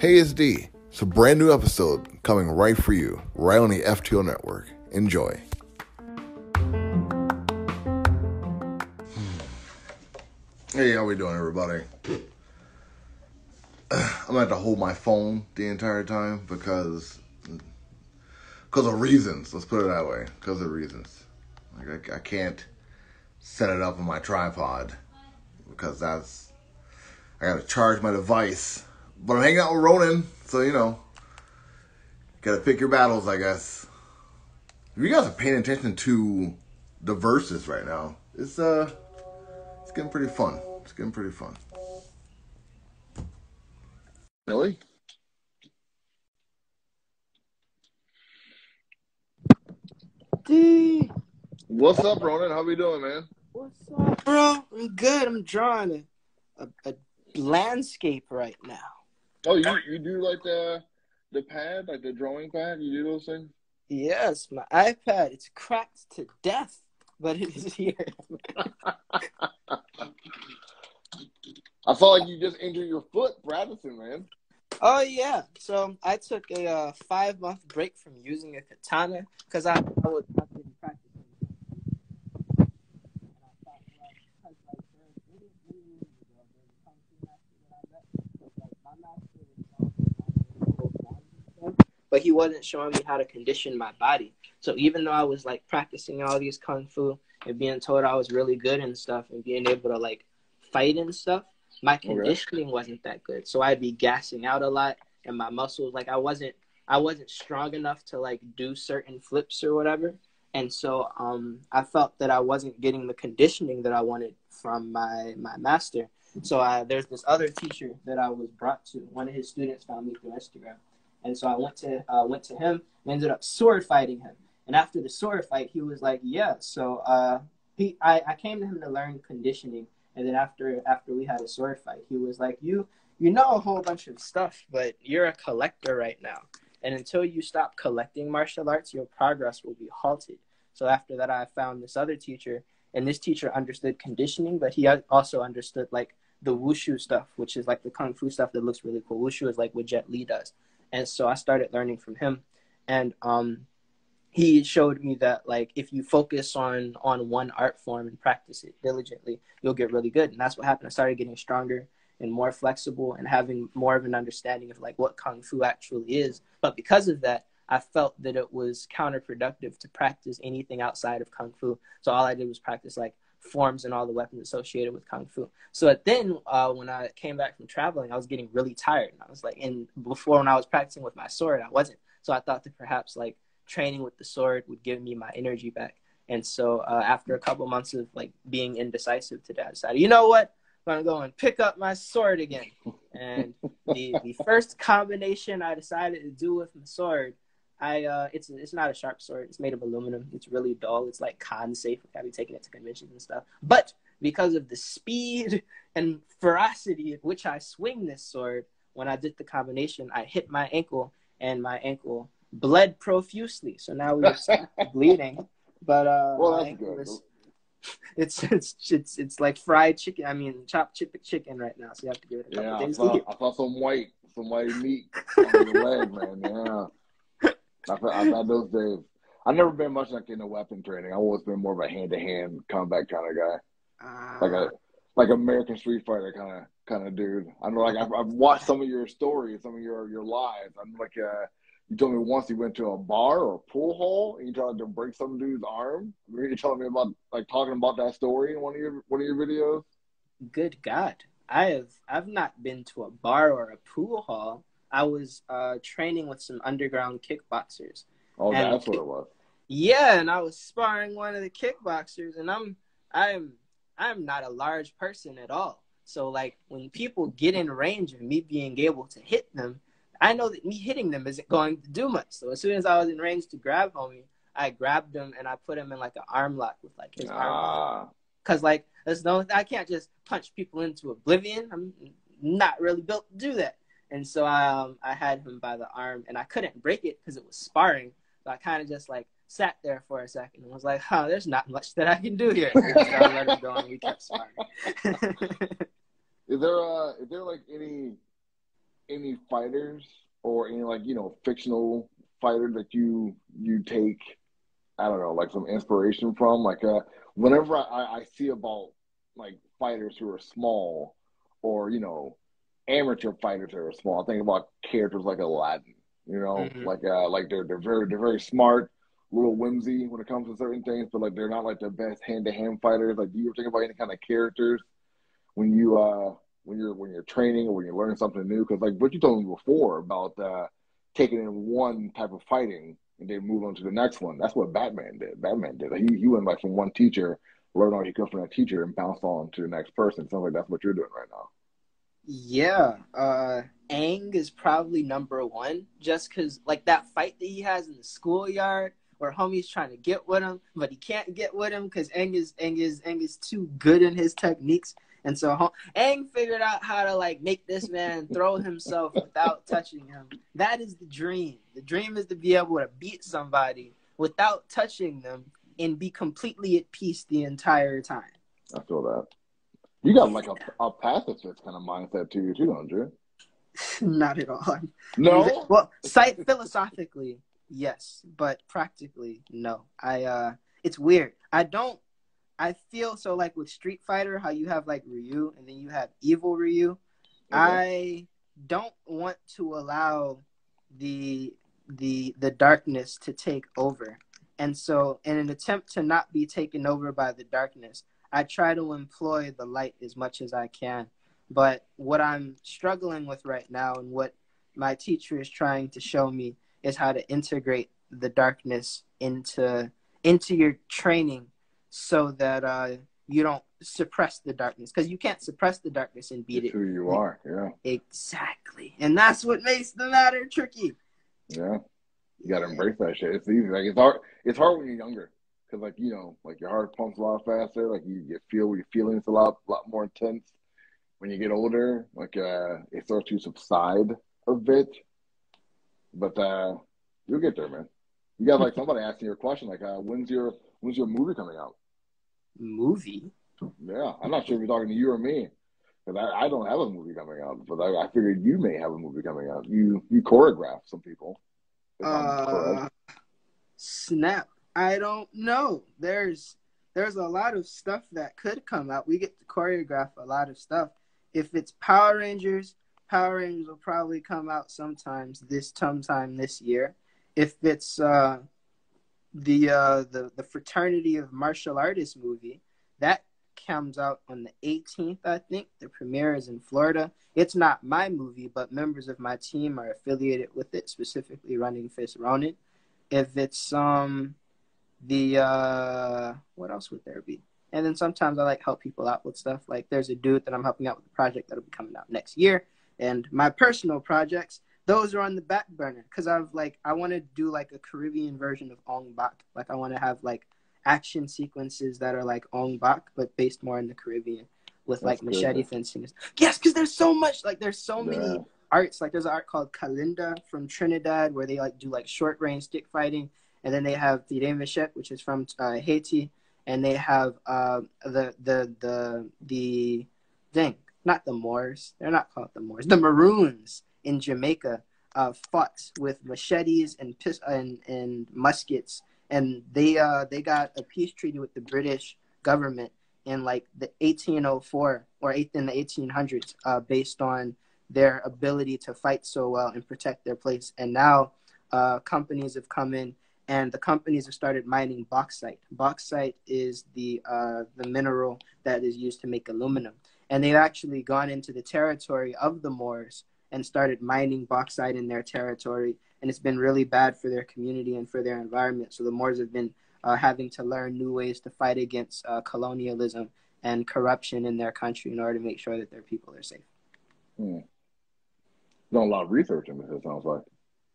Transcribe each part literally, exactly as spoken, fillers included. Hey, it's D. It's a brand new episode coming right for you, right on the F T O network. Enjoy. Hey, how we doing, everybody? I'm gonna have to hold my phone the entire time because, because of reasons. Let's put it that way. Because of reasons. Like I, I can't set it up on my tripod because that's I gotta charge my device. But I'm hanging out with Ronan, so you know, gotta pick your battles, I guess. If you guys are paying attention to the verses right now, it's uh, it's getting pretty fun. It's getting pretty fun. Really? D. What's up, Ronan? How we doing, man? What's up, bro? I'm good. I'm drawing a, a, a landscape right now. Oh, you you do like the the pad, like the drawing pad? You do those things? Yes, my iPad. It's cracked to death, but it is here. I felt like you just injured your foot, Bradison, man. Oh, yeah. So I took a uh, five-month break from using a katana because I, I was not been practicing. And I thought, like, like, there's really years ago, there's a time that I met, but, like, my master was talking about, but he wasn't showing me how to condition my body. So even though I was, like, practicing all these kung fu and being told I was really good and stuff and being able to, like, fight and stuff, my conditioning okay. wasn't that good, so I'd be gassing out a lot, and my muscles, like I wasn't, I wasn't strong enough to like do certain flips or whatever, and so um, I felt that I wasn't getting the conditioning that I wanted from my my master. So I, there's this other teacher that I was brought to. One of his students found me through Instagram, and so I went to uh, went to him, and ended up sword fighting him. And after the sword fight, he was like, "Yeah." So uh, he, I, I came to him to learn conditioning. And then after after we had a sword fight, he was like, you you know a whole bunch of stuff, but you're a collector right now. And until you stop collecting martial arts, your progress will be halted. So after that, I found this other teacher. And this teacher understood conditioning, but he also understood, like, the wushu stuff, which is, like, the kung fu stuff that looks really cool. Wushu is, like, what Jet Li does. And so I started learning from him. And um, he showed me that, like, if you focus on, on one art form and practice it diligently, you'll get really good. And that's what happened. I started getting stronger and more flexible and having more of an understanding of, like, what kung fu actually is. But because of that, I felt that it was counterproductive to practice anything outside of kung fu. So all I did was practice, like, forms and all the weapons associated with kung fu. So then uh, when I came back from traveling, I was getting really tired. And I was like, and before when I was practicing with my sword, I wasn't. So I thought that perhaps, like, training with the sword would give me my energy back. And so uh, after a couple months of like being indecisive today, I decided, you know what? I'm going to go and pick up my sword again. And the, the first combination I decided to do with my sword, I uh, it's it's not a sharp sword. It's made of aluminum. It's really dull. It's like con safe. I've been taking it to conventions and stuff. But because of the speed and ferocity at which I swing this sword, when I did the combination, I hit my ankle and my ankle bled profusely, so now we were bleeding. But uh, well, that's good. Is, it's it's it's it's like fried chicken. I mean, chopped chicken right now. So you have to give it a couple yeah, days. I saw, I saw some white, some white meat on your leg, man. Yeah, I've had those days. I've never been much like into weapon training. I've always been more of a hand-to-hand combat kind of guy, uh, like a like American Street Fighter kind of kind of dude. I know, like I've, I've watched some of your stories, some of your your lives. I'm like a. You told me once you went to a bar or a pool hall and you tried to break some dude's arm. You're telling me about like talking about that story in one of your one of your videos. Good God, I have I've not been to a bar or a pool hall. I was uh, training with some underground kickboxers. Oh, and that's what it was. Yeah, and I was sparring one of the kickboxers, and I'm I'm I'm not a large person at all. So like when people get in range of me being able to hit them, I know that me hitting them isn't going to do much. So as soon as I was in range to grab homie, I grabbed him and I put him in like an arm lock with like his ah. arm. Because like, there's no, I can't just punch people into oblivion. I'm not really built to do that. And so um, I had him by the arm and I couldn't break it because it was sparring. So I kind of just like sat there for a second and was like, huh, there's not much that I can do here. And so I let him go and we kept sparring. Is there, uh, is there like any... any fighters or any, like, you know, fictional fighter that you you take, I don't know, like some inspiration from? Like, uh, whenever I, I see about, like, fighters who are small or, you know, amateur fighters that are small, I think about characters like Aladdin, you know? Mm-hmm. Like, uh, like they're, they're, very, they're very smart, little whimsy when it comes to certain things, but, like, they're not, like, the best hand-to-hand fighters. Like, do you ever think about any kind of characters when you uh, when you're when you're training or when you're learning something new? Because, like, what you told me before about uh, taking in one type of fighting and then move on to the next one, that's what Batman did. Batman did. Like, he, he went, like, from one teacher, learned all he could from that teacher, and bounced on to the next person. Sounds like that's what you're doing right now. Yeah. Uh, Aang is probably number one, just because, like, that fight that he has in the schoolyard where homie's trying to get with him, but he can't get with him because Aang is, Aang, is, Aang is too good in his techniques. And so Aang figured out how to, like, make this man throw himself without touching him. That is the dream. The dream is to be able to beat somebody without touching them and be completely at peace the entire time. I feel that. You got, like, a, a pacifist kind of mindset to you, too, don't you? Not at all. No? Well, philosophically, yes. But practically, no. I. Uh, it's weird. I don't. I feel so, like, with Street Fighter, how you have, like, Ryu and then you have Evil Ryu. Mm-hmm. I don't want to allow the the the darkness to take over. And so in an attempt to not be taken over by the darkness, I try to employ the light as much as I can. But what I'm struggling with right now and what my teacher is trying to show me is how to integrate the darkness into into your training, so that uh, you don't suppress the darkness. Because you can't suppress the darkness and beat it's it. Who you are, yeah. Exactly. And that's what makes the matter tricky. Yeah. You got to embrace that shit. It's easy. Like, it's hard It's hard when you're younger. Because, like, you know, like, your heart pumps a lot faster. Like, you, you feel your feelings a lot a lot more intense. When you get older, like, uh, it starts to subside a bit. But uh, you'll get there, man. You got, like, somebody asking your question, like, uh, when's your when's your movie coming out? Movie? Yeah, I'm not sure if you're talking to you or me, because I, I don't have a movie coming out. But I, I figured you may have a movie coming out. You you choreograph some people. Uh, snap! I don't know. There's there's a lot of stuff that could come out. We get to choreograph a lot of stuff. If it's Power Rangers, Power Rangers will probably come out sometimes this sometime this year. If it's uh. The, uh, the the Fraternity of Martial Artists movie, that comes out on the eighteenth, I think. The premiere is in Florida. It's not my movie, but members of my team are affiliated with it, specifically Running Fist Ronin. If it's um the uh what else would there be? And then sometimes I like help people out with stuff. Like, there's a dude that I'm helping out with a project that'll be coming out next year, and my personal projects. Those are on the back burner because I've like I want to do like a Caribbean version of Ong Bak. Like, I want to have like action sequences that are like Ong Bak but based more in the Caribbean with like That's machete good. fencing. Yes, because there's so much like there's so yeah. many arts. Like, there's an art called Kalinda from Trinidad where they like do like short range stick fighting, and then they have Tiré Machete, which is from uh, Haiti, and they have uh, the the the the thing not the Moors. They're not called the Moors. The Maroons. In Jamaica, uh, fought with machetes and pis- and and muskets, and they uh they got a peace treaty with the British government in like the eighteen oh four or eight in the eighteen hundreds, uh, based on their ability to fight so well and protect their place. And now, uh, companies have come in, and the companies have started mining bauxite. Bauxite is the uh the mineral that is used to make aluminum, and they've actually gone into the territory of the Moors and started mining bauxite in their territory. And it's been really bad for their community and for their environment. So the Moors have been uh, having to learn new ways to fight against uh, colonialism and corruption in their country in order to make sure that their people are safe. Hmm. Done a lot of research in this, it sounds like.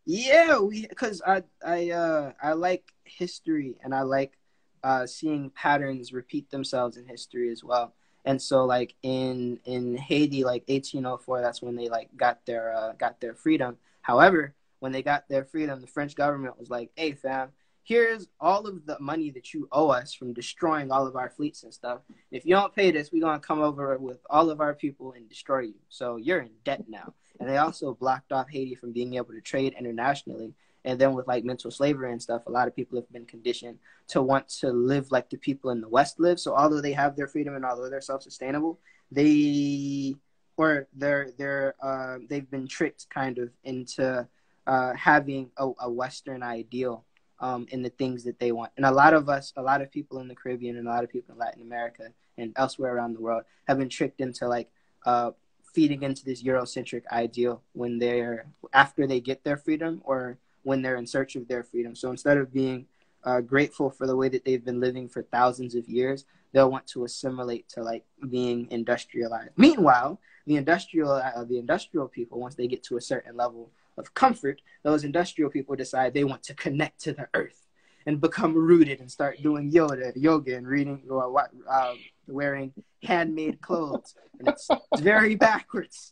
Yeah, we because I, I, uh, I like history, and I like uh, seeing patterns repeat themselves in history as well. And so, like, in in Haiti, like, eighteen oh four, that's when they, like, got their uh, got their freedom. However, when they got their freedom, the French government was like, hey, fam, here's all of the money that you owe us from destroying all of our fleets and stuff. If you don't pay this, we're going to come over with all of our people and destroy you. So you're in debt now. And they also blocked off Haiti from being able to trade internationally. And then with like mental slavery and stuff, a lot of people have been conditioned to want to live like the people in the West live. So although they have their freedom and although they're self-sustainable, they or they're they're uh, they've been tricked kind of into uh, having a, a Western ideal um, in the things that they want. And a lot of us, a lot of people in the Caribbean and a lot of people in Latin America and elsewhere around the world have been tricked into like uh, feeding into this Eurocentric ideal when they're after they get their freedom or when they're in search of their freedom. So instead of being uh, grateful for the way that they've been living for thousands of years, they'll want to assimilate to like being industrialized. Meanwhile, the industrial uh, the industrial people, once they get to a certain level of comfort, those industrial people decide they want to connect to the earth and become rooted and start doing yoga, yoga and reading, or uh, wearing handmade clothes. And it's very backwards.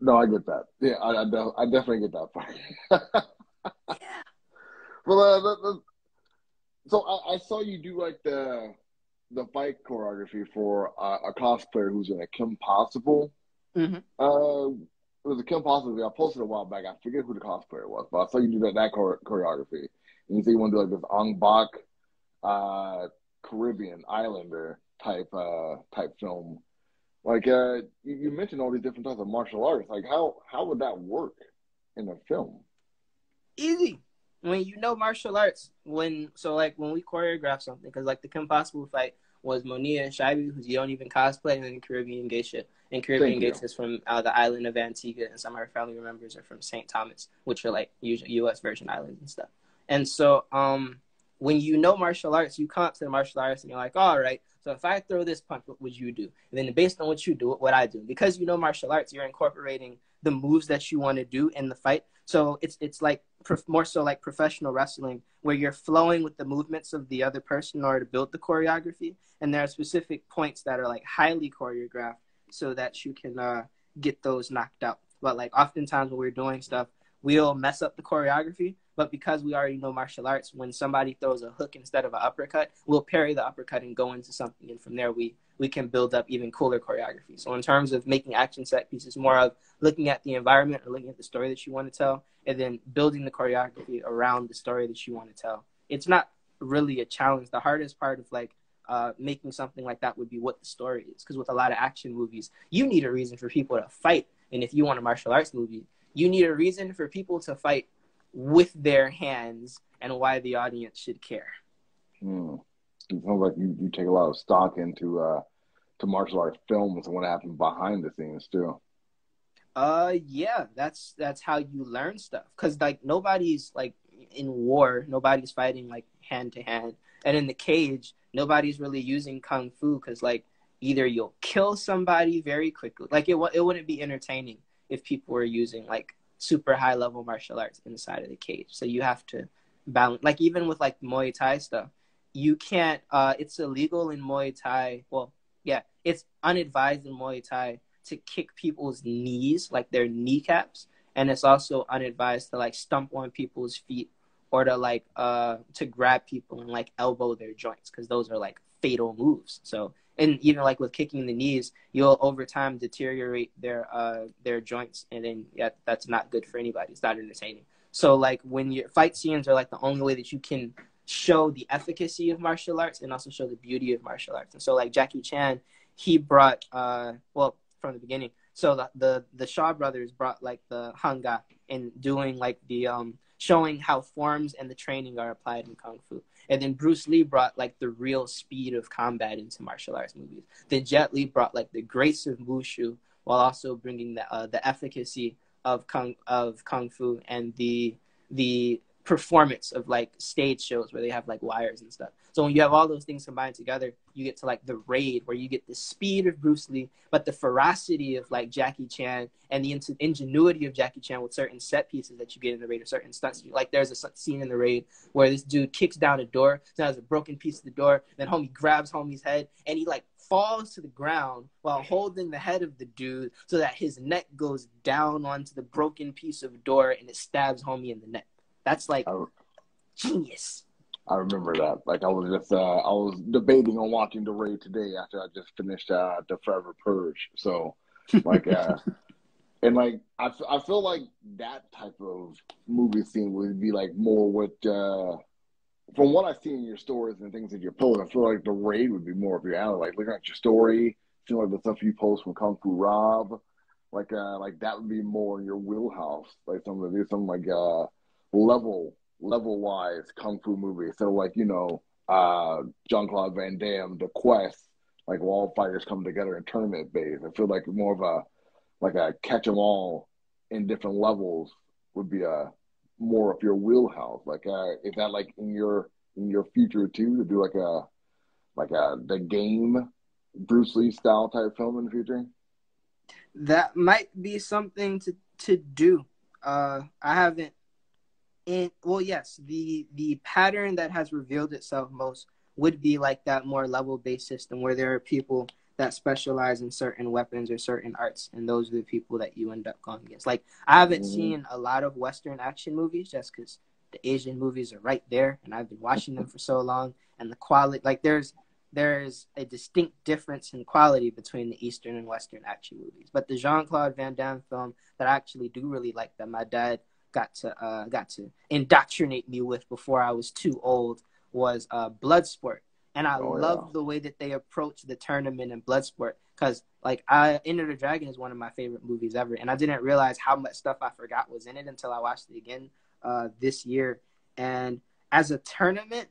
No, I get that. Yeah, I, I, def- I definitely get that part. Yeah. Well, uh, the, the, so I, I saw you do like the the fight choreography for uh, a cosplayer who's in a Kim Possible. Mm-hmm. Uh, it was a Kim Possible. I posted a while back. I forget who the cosplayer was, but I saw you do that that chore- choreography. And you said you want to do like this Ong Bak uh, Caribbean Islander type uh, type film. Like, uh, you, you mentioned all these different types of martial arts. Like, how, how would that work in a film? Easy. When you know martial arts, when so, like, when we choreograph something, because, like, the Kim Possible fight was Monia and Shaibi, who you don't even cosplay, and then Caribbean Geisha. And Caribbean Geisha is from uh, the island of Antigua, and some of her family members are from Saint Thomas, which are, like, U S Virgin Islands and stuff. And so um, when you know martial arts, you come to the martial arts, and you're like, all right, so if I throw this punch, what would you do? And then based on what you do, what I do. Because you know martial arts, you're incorporating the moves that you want to do in the fight. So it's it's like prof- more so like professional wrestling, where you're flowing with the movements of the other person in order to build the choreography. And there are specific points that are like highly choreographed so that you can uh, get those knocked out. But like oftentimes when we're doing stuff, we'll mess up the choreography. But because we already know martial arts, when somebody throws a hook instead of an uppercut, we'll parry the uppercut and go into something. And from there, we, we can build up even cooler choreography. So in terms of making action set pieces, more of looking at the environment or looking at the story that you want to tell, and then building the choreography around the story that you want to tell. It's not really a challenge. The hardest part of like uh, making something like that would be what the story is. Because with a lot of action movies, you need a reason for people to fight. And if you want a martial arts movie, you need a reason for people to fight with their hands and why the audience should care. Hmm. It sounds like you, you take a lot of stock into uh, to martial arts films and what happened behind the scenes too. Uh, yeah, that's that's how you learn stuff. Cause like nobody's like in war, nobody's fighting like hand to hand, and in the cage, nobody's really using kung fu. Cause like either you'll kill somebody very quickly, like it it wouldn't be entertaining if people were using like super high level martial arts inside of the cage. So you have to balance, like even with like Muay Thai stuff, you can't, uh, it's illegal in Muay Thai. Well, yeah, it's unadvised in Muay Thai to kick people's knees, like their kneecaps. And it's also unadvised to like stump on people's feet or to like, uh, to grab people and like elbow their joints. Cause those are like fatal moves. So, and even like with kicking the knees, you'll over time deteriorate their uh, their joints. And then yeah, that's not good for anybody. It's not entertaining. So like when your fight scenes are like the only way that you can show the efficacy of martial arts and also show the beauty of martial arts. And so like Jackie Chan, he brought, uh, well, from the beginning. So the, the, the Shaw brothers brought like the hanga and doing like the, um, showing how forms and the training are applied in Kung Fu. And then Bruce Lee brought, like, the real speed of combat into martial arts movies. Then Jet Li brought, like, the grace of Wushu while also bringing the uh, the efficacy of Kung of Kung Fu and the the performance of, like, stage shows where they have, like, wires and stuff. So when you have all those things combined together, you get to, like, The Raid, where you get the speed of Bruce Lee, but the ferocity of, like, Jackie Chan and the in- ingenuity of Jackie Chan with certain set pieces that you get in The Raid or certain stunts. Like, there's a scene in The Raid where this dude kicks down a door, so there's a broken piece of the door, then homie grabs homie's head, and he, like, falls to the ground while holding the head of the dude so that his neck goes down onto the broken piece of door and it stabs homie in the neck. That's like I, genius. I remember that. Like I was just, uh, I was debating on watching The Raid today after I just finished uh, The Forever Purge. So Like, uh, and like, I, I feel like that type of movie scene would be like more what, uh, from what I see in your stories and things that you're posting, I feel like The Raid would be more of your alley. Like looking at your story, seeing like the stuff you post from Kung Fu Rob, like, uh, like that would be more in your wheelhouse. Like some of these, some like, uh, level, level wise Kung Fu movies. So like, you know, uh, Jean-Claude Van Damme, The Quest, like where all fighters come together in tournament base. I feel like more of a, like a catch them all in different levels would be a more of your wheelhouse. Like, uh, is that like in your, in your future too, to do like a, like a, the Game, Bruce Lee style type film in the future? That might be something to, to do. Uh, I haven't, in, well, yes, the, the pattern that has revealed itself most would be like that more level-based system where there are people that specialize in certain weapons or certain arts, and those are the people that you end up going against. Like, I haven't mm-hmm. seen a lot of Western action movies just because the Asian movies are right there, and I've been watching them for so long, and the quality, like, there's there's a distinct difference in quality between the Eastern and Western action movies. But the Jean-Claude Van Damme film that I actually do really like, that my dad got to uh, got to indoctrinate me with before I was too old, was uh, Bloodsport. And I oh, love yeah. the way that they approach the tournament in Bloodsport, because like I, Enter the Dragon is one of my favorite movies ever, and I didn't realize how much stuff I forgot was in it until I watched it again uh, this year. And as a tournament,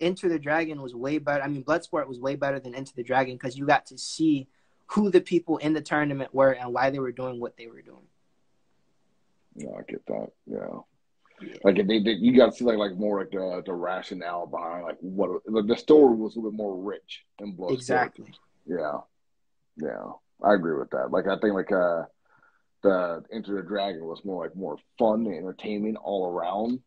Enter the Dragon was way better. I mean, Bloodsport was way better than Enter the Dragon, because you got to see who the people in the tournament were and why they were doing what they were doing. Yeah, I get that. Yeah. Like they, they, you got to see like like more like the the rationale behind like what like the story was a little bit more rich in Bloodsport. Exactly. Yeah, yeah, I agree with that. Like I think like uh, the Enter the Dragon was more like more fun and entertainment all around,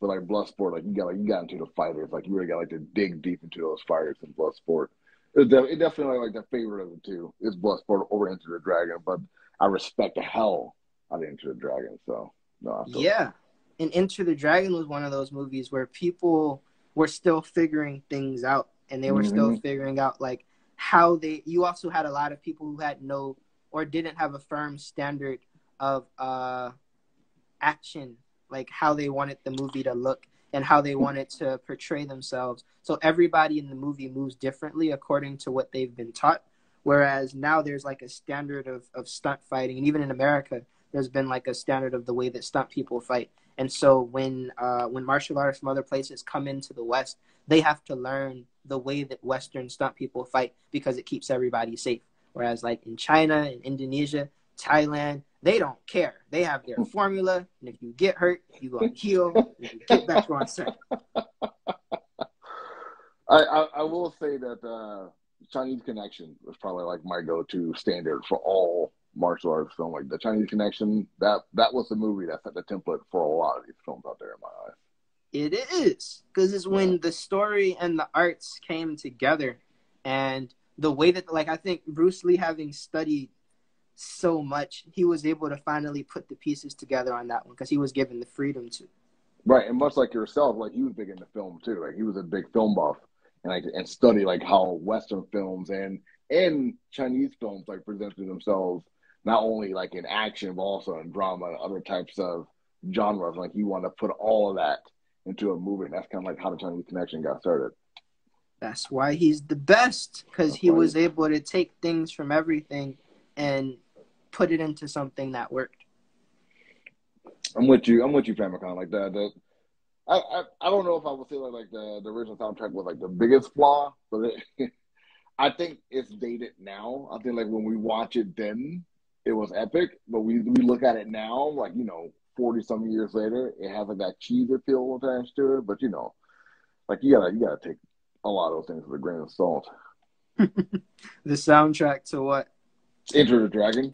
but like Bloodsport, like you got like you got into the fighters, like you really got like to dig deep into those fighters in Bloodsport. It, def- it definitely like the favorite of the two is Bloodsport over Enter the Dragon, but I respect the hell out of Enter the Dragon. So no, I feel yeah. Like- And Enter the Dragon was one of those movies where people were still figuring things out, and they were mm-hmm. still figuring out like how they, you also had a lot of people who had no, or didn't have a firm standard of uh, action, like how they wanted the movie to look and how they wanted to portray themselves. So everybody in the movie moves differently according to what they've been taught. Whereas now there's like a standard of, of stunt fighting. And even in America, there's been like a standard of the way that stunt people fight. And so when uh, when martial artists from other places come into the West, they have to learn the way that Western stunt people fight, because it keeps everybody safe. Whereas like in China, in Indonesia, Thailand, they don't care. They have their formula, and if you get hurt, you go to heal, and if you get back on set. I, I, I will say that uh, Chinese Connection was probably like my go-to standard for all martial arts film. Like The Chinese Connection, that that was the movie that set the template for a lot of these films out there in my eyes. It is, because it's yeah. when the story and the arts came together, and the way that, like, I think Bruce Lee, having studied so much, he was able to finally put the pieces together on that one, because he was given the freedom to. Right, and much like yourself, like, you was big into film too. Like, he was a big film buff, and like and studied like how Western films and and Chinese films like presented themselves, not only like in action, but also in drama and other types of genres. Like, you want to put all of that into a movie. And that's kind of like how The Chinese Connection got started. That's why he's the best, because he was able to take things from everything and put it into something that worked. I'm with you. I'm with you, Famicom. Like the, the I, I I don't know if I would say like, like the, the original soundtrack was like the biggest flaw, but it, I think it's dated now. I think like when we watch it then, it was epic, but we we look at it now, like, you know, forty-some years later, it has, like, that cheese appeal attached to it. But, you know, like, you gotta, you gotta take a lot of those things with a grain of salt. The soundtrack to what? Enter the Dragon.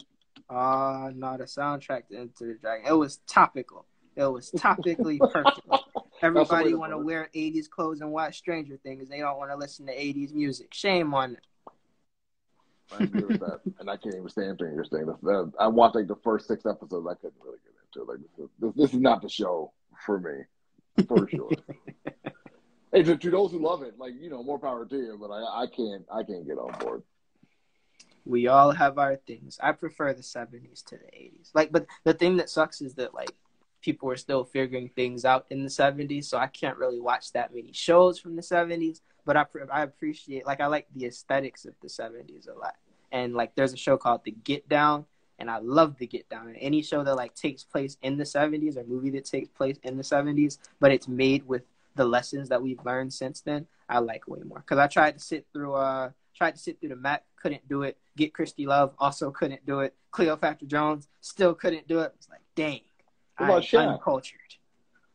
Uh, not a soundtrack to Enter the Dragon. It was topical. It was topically perfect. Everybody want to wear eighties clothes and watch Stranger Things. They don't want to listen to eighties music. Shame on them. I agree with that, and I can't even stand Stranger Things. I watched like the first six episodes. I couldn't really get into it. Like, this, this is not the show for me, for sure. Hey, to, to those who love it, like, you know, more power to you. But I, I can't, I can't get on board. We all have our things. I prefer the seventies to the eighties. Like, but the thing that sucks is that, like, people are still figuring things out in the seventies, so I can't really watch that many shows from the seventies. But I, I appreciate, like, I like the aesthetics of the seventies a lot. And, like, there's a show called The Get Down, and I love The Get Down. And any show that, like, takes place in the seventies or movie that takes place in the seventies, but it's made with the lessons that we've learned since then, I like way more. Because I tried to sit through, uh, tried to sit through the Mac, couldn't do it. Get Christy Love, also couldn't do it. Cleopatra Jones, still couldn't do it. It was like, dang. What about Shaft? Uncultured.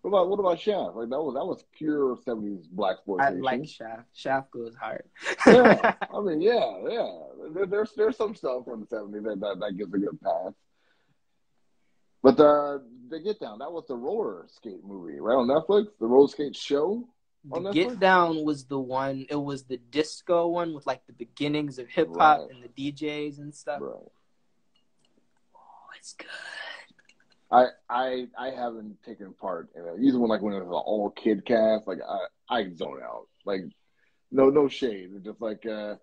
What about what about Shaft? Like that was that was pure seventies black exploitation. I like Shaft. Shaft goes hard. Yeah, I mean, yeah, yeah. There, there's there's some stuff from the seventies that, that that gives a good pass. But the the Get Down, that was the roller skate movie, right, on Netflix. The roller skate show. The Get Down was the one. It was the disco one with, like, the beginnings of hip hop right. and the D Js and stuff. Right. Oh, it's good. I I I haven't taken part in it. Usually when, like, when it was an all kid cast, like I, I zone out. Like no no shade. It's just like uh,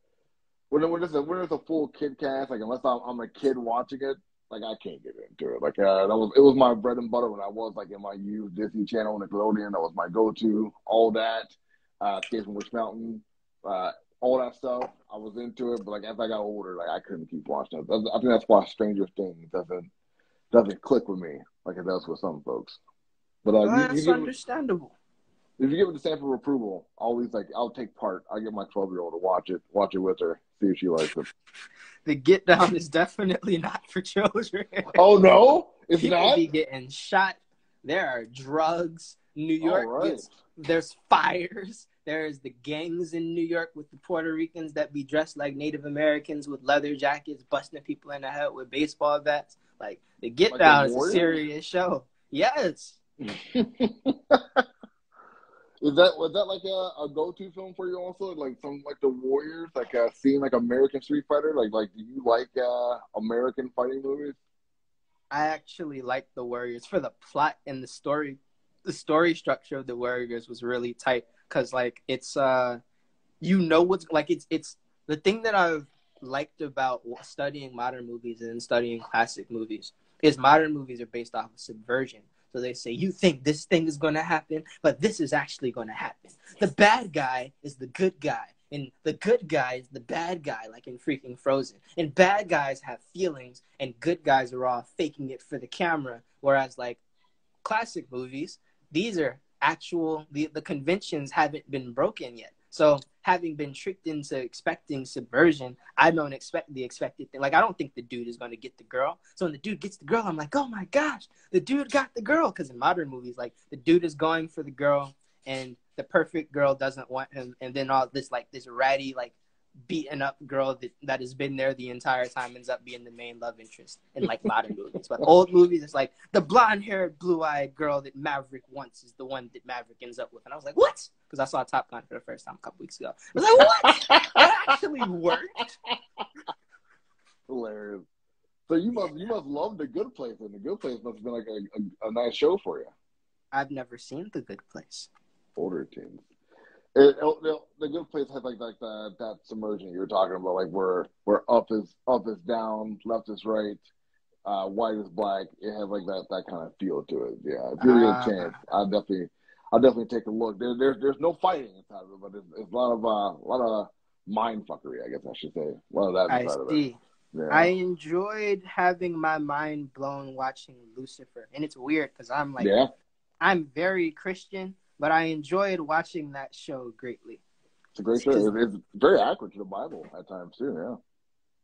when when it's a when it's a full kid cast, like, unless I'm, I'm a kid watching it, like, I can't get into it. Like uh, that was it was my bread and butter when I was, like, in my youth. Disney Channel, Nickelodeon, that was my go to. All that, uh, Escape from Witch Mountain, uh, all that stuff. I was into it, but, like, as I got older, like, I couldn't keep watching it. I think that's why Stranger Things doesn't. doesn't click with me like it does with some folks. But uh, well, you, that's you understandable. It, if you give it the stamp of approval, always, like, I'll take part. I'll get my twelve-year-old to watch it, watch it with her, see if she likes it. The Get Down is definitely not for children. Oh, no? It's People not? People be getting shot. There are drugs. New York right. gets, there's fires. There's the gangs in New York with the Puerto Ricans that be dressed like Native Americans with leather jackets, busting people in the head with baseball bats. Like, The Get like Down is a serious show. Yes. is that was that like a, a go-to film for you also? Like some like The Warriors, like uh, seeing like American Street Fighter. Like like do you like uh, American fighting movies? I actually like The Warriors for the plot and the story. The story structure of The Warriors was really tight because like it's uh you know what's like it's it's the thing that I've liked about studying modern movies and studying classic movies is modern movies are based off of subversion. So they say, you think this thing is going to happen, but this is actually going to happen. The bad guy is the good guy, and the good guy is the bad guy, like in freaking Frozen. And bad guys have feelings, and good guys are all faking it for the camera. Whereas, like, classic movies, these are actual, the, the conventions haven't been broken yet. So having been tricked into expecting subversion, I don't expect the expected thing. Like, I don't think the dude is going to get the girl. So when the dude gets the girl, I'm like, oh, my gosh, the dude got the girl. Because in modern movies, like, the dude is going for the girl and the perfect girl doesn't want him. And then all this, like, this ratty, like, beaten up girl that, that has been there the entire time ends up being the main love interest in, like, modern movies. But old movies, it's like the blonde-haired, blue-eyed girl that Maverick wants is the one that Maverick ends up with. And I was like, what? Because I saw Top Gun for the first time a couple weeks ago. I was like, what? That actually worked. Hilarious. So you must you must love The Good Place, and The Good Place must have been like a, a, a nice show for you. I've never seen The Good Place. Older teens. It, it, it, The Good Place has like like the, that submersion you were talking about, like where where up is up is down, left is right, uh, white is black. It has like that, that kind of feel to it. Yeah, if you uh, get a chance, I'll definitely I'll definitely take a look. There, there there's no fighting inside of it, but it's, it's a lot of uh, a lot of mind fuckery, I guess I should say. A lot of that inside of it. Yeah. I enjoyed having my mind blown watching Lucifer, and it's weird because I'm like, yeah. I'm very Christian. But I enjoyed watching that show greatly. It's a great show. It's, it's very accurate to the Bible at times too,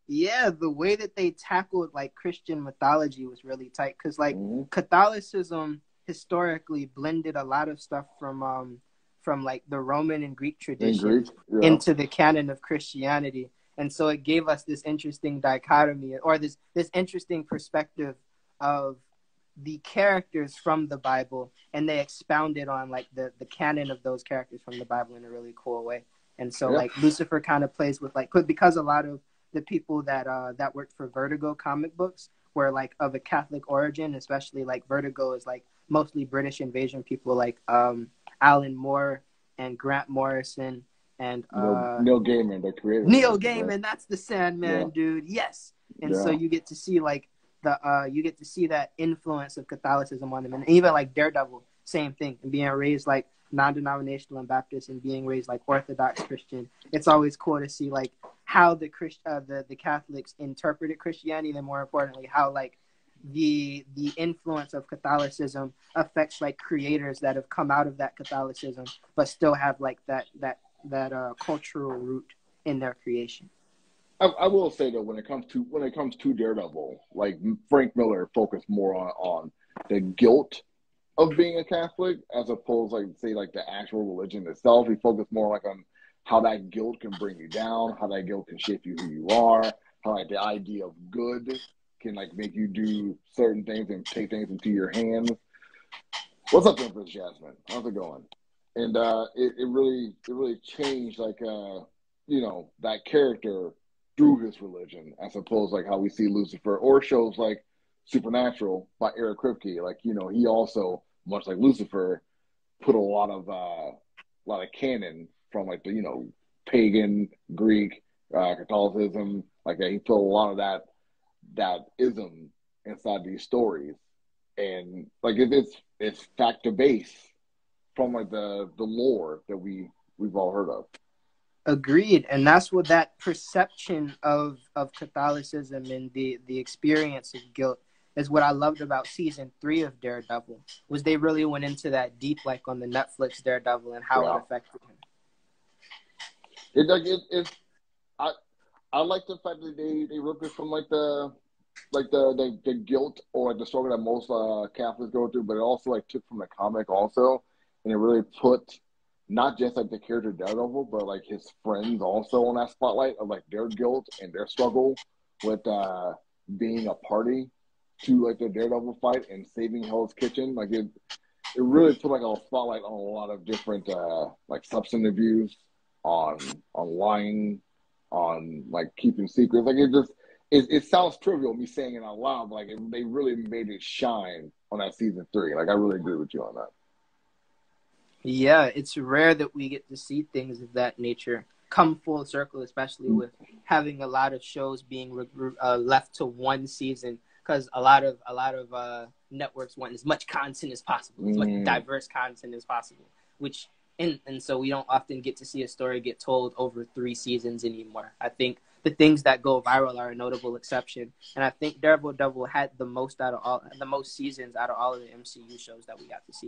yeah. Yeah, the way that they tackled like Christian mythology was really tight because like mm-hmm. Catholicism historically blended a lot of stuff from um, from like the Roman and Greek traditions In Greek, yeah. into the canon of Christianity, and so it gave us this interesting dichotomy or this this interesting perspective of the characters from the Bible, and they expounded on like the, the canon of those characters from the Bible in a really cool way. And so yeah. like Lucifer kind of plays with like, because a lot of the people that, uh, that worked for Vertigo comic books were like of a Catholic origin, especially like Vertigo is like mostly British invasion people like um, Alan Moore and Grant Morrison and uh, Neil, Neil Gaiman, the creator. Neil Gaiman, right? That's the Sandman, yeah. dude. Yes, and yeah. so you get to see like the uh, you get to see that influence of Catholicism on them, and even like Daredevil, same thing, and being raised like non-denominational and Baptist, and being raised like Orthodox Christian. It's always cool to see like how the Christ uh, the the Catholics interpreted Christianity, and more importantly, how like the the influence of Catholicism affects like creators that have come out of that Catholicism, but still have like that that that uh, cultural root in their creation. I, I will say that when it comes to when it comes to Daredevil, like Frank Miller focused more on on the guilt of being a Catholic, as opposed like say like the actual religion itself. We focus more like on how that guilt can bring you down, how that guilt can shape you who you are, how like the idea of good can like make you do certain things and take things into your hands. What's up, Empress Jasmine? How's it going? And uh, it, it really it really changed like uh, you know, that character through his religion, as opposed like how we see Lucifer or shows like Supernatural by Eric Kripke. Like, you know, he also, much like Lucifer, put a lot of uh, a lot of canon from like the, you know, pagan Greek uh, Catholicism, like that. He put a lot of that that ism inside these stories, and like if it's it's factor based from like the the lore that we we've all heard of. Agreed, and that's what that perception of, of Catholicism and the, the experience of guilt is what I loved about season three of Daredevil, was they really went into that deep, like on the Netflix Daredevil, and how yeah. it affected him. It like it, it I I like the fact that they, they ripped it from like the like the, the, the guilt or the struggle that most uh, Catholics go through, but it also like took from the comic also, and it really put not just like the character Daredevil, but like his friends also on that spotlight of like their guilt and their struggle with uh, being a party to like the Daredevil fight and saving Hell's Kitchen. Like it, it really put like a spotlight on a lot of different uh, like substance abuse, on on lying, on like keeping secrets. Like it just it, it sounds trivial me saying it out loud, but like it, they really made it shine on that season three. Like I really agree with you on that. Yeah, it's rare that we get to see things of that nature come full circle, especially with having a lot of shows being re- uh, left to one season, because a lot of a lot of uh, networks want as much content as possible, as much mm. diverse content as possible, which and, and so we don't often get to see a story get told over three seasons anymore. I think the things that go viral are a notable exception, and I think Daredevil had the most out of all the most seasons out of all of the M C U shows that we got to see.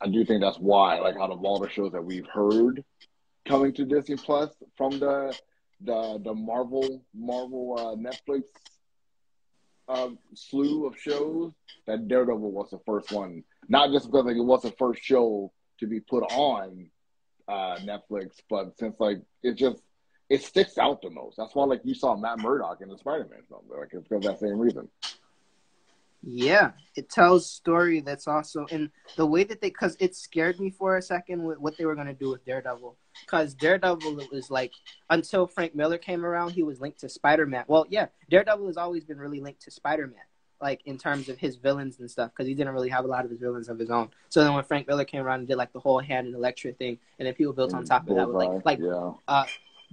I do think that's why, like, out of all the shows that we've heard coming to Disney Plus from the the the Marvel Marvel uh, Netflix uh, slew of shows, that Daredevil was the first one. Not just because like, it was the first show to be put on uh, Netflix, but since like it just it sticks out the most. That's why like you saw Matt Murdock in the Spider-Man film, like it's because of that same reason. Yeah, it tells story that's also in the way that they, because it scared me for a second with what they were going to do with Daredevil. Because Daredevil, it was like, until Frank Miller came around, he was linked to Spider-Man. Well, yeah, Daredevil has always been really linked to Spider-Man, like in terms of his villains and stuff, because he didn't really have a lot of his villains of his own. So then when Frank Miller came around and did like the whole hand and Elektra thing, and then people built on top of that with like, like yeah. uh,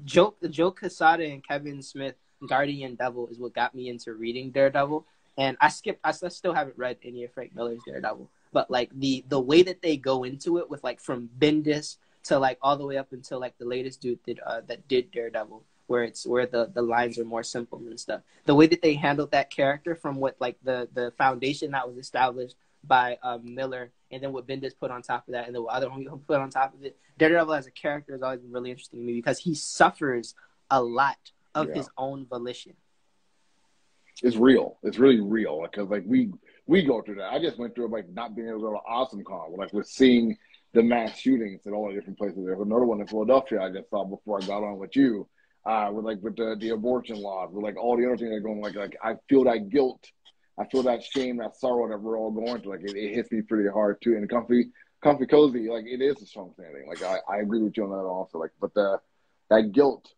Joe, Joe Quesada and Kevin Smith, Guardian Devil is what got me into reading Daredevil. And I skipped, I still haven't read any of Frank Miller's Daredevil. But, like, the, the way that they go into it with, like, from Bendis to, like, all the way up until, like, the latest dude that, uh, that did Daredevil, where it's where the, the lines are more simple and stuff. The way that they handled that character from what, like, the, the foundation that was established by um, Miller, and then what Bendis put on top of that, and then what other people put on top of it. Daredevil as a character has always been really interesting to me because he suffers a lot of yeah. his own volition. It's real. It's really real because like, like we we go through that. I just went through like not being able to go to AwesomeCon. Like we're seeing the mass shootings at all the different places. There's another one in Philadelphia I just saw before I got on with you. Uh, with like with the, the abortion laws, with like all the other things that are going. Like like I feel that guilt, I feel that shame, that sorrow that we're all going through. Like it, it hits me pretty hard too. And comfy, comfy cozy. Like it is a strong standing. Like I, I agree with you on that also. Like but the that guilt.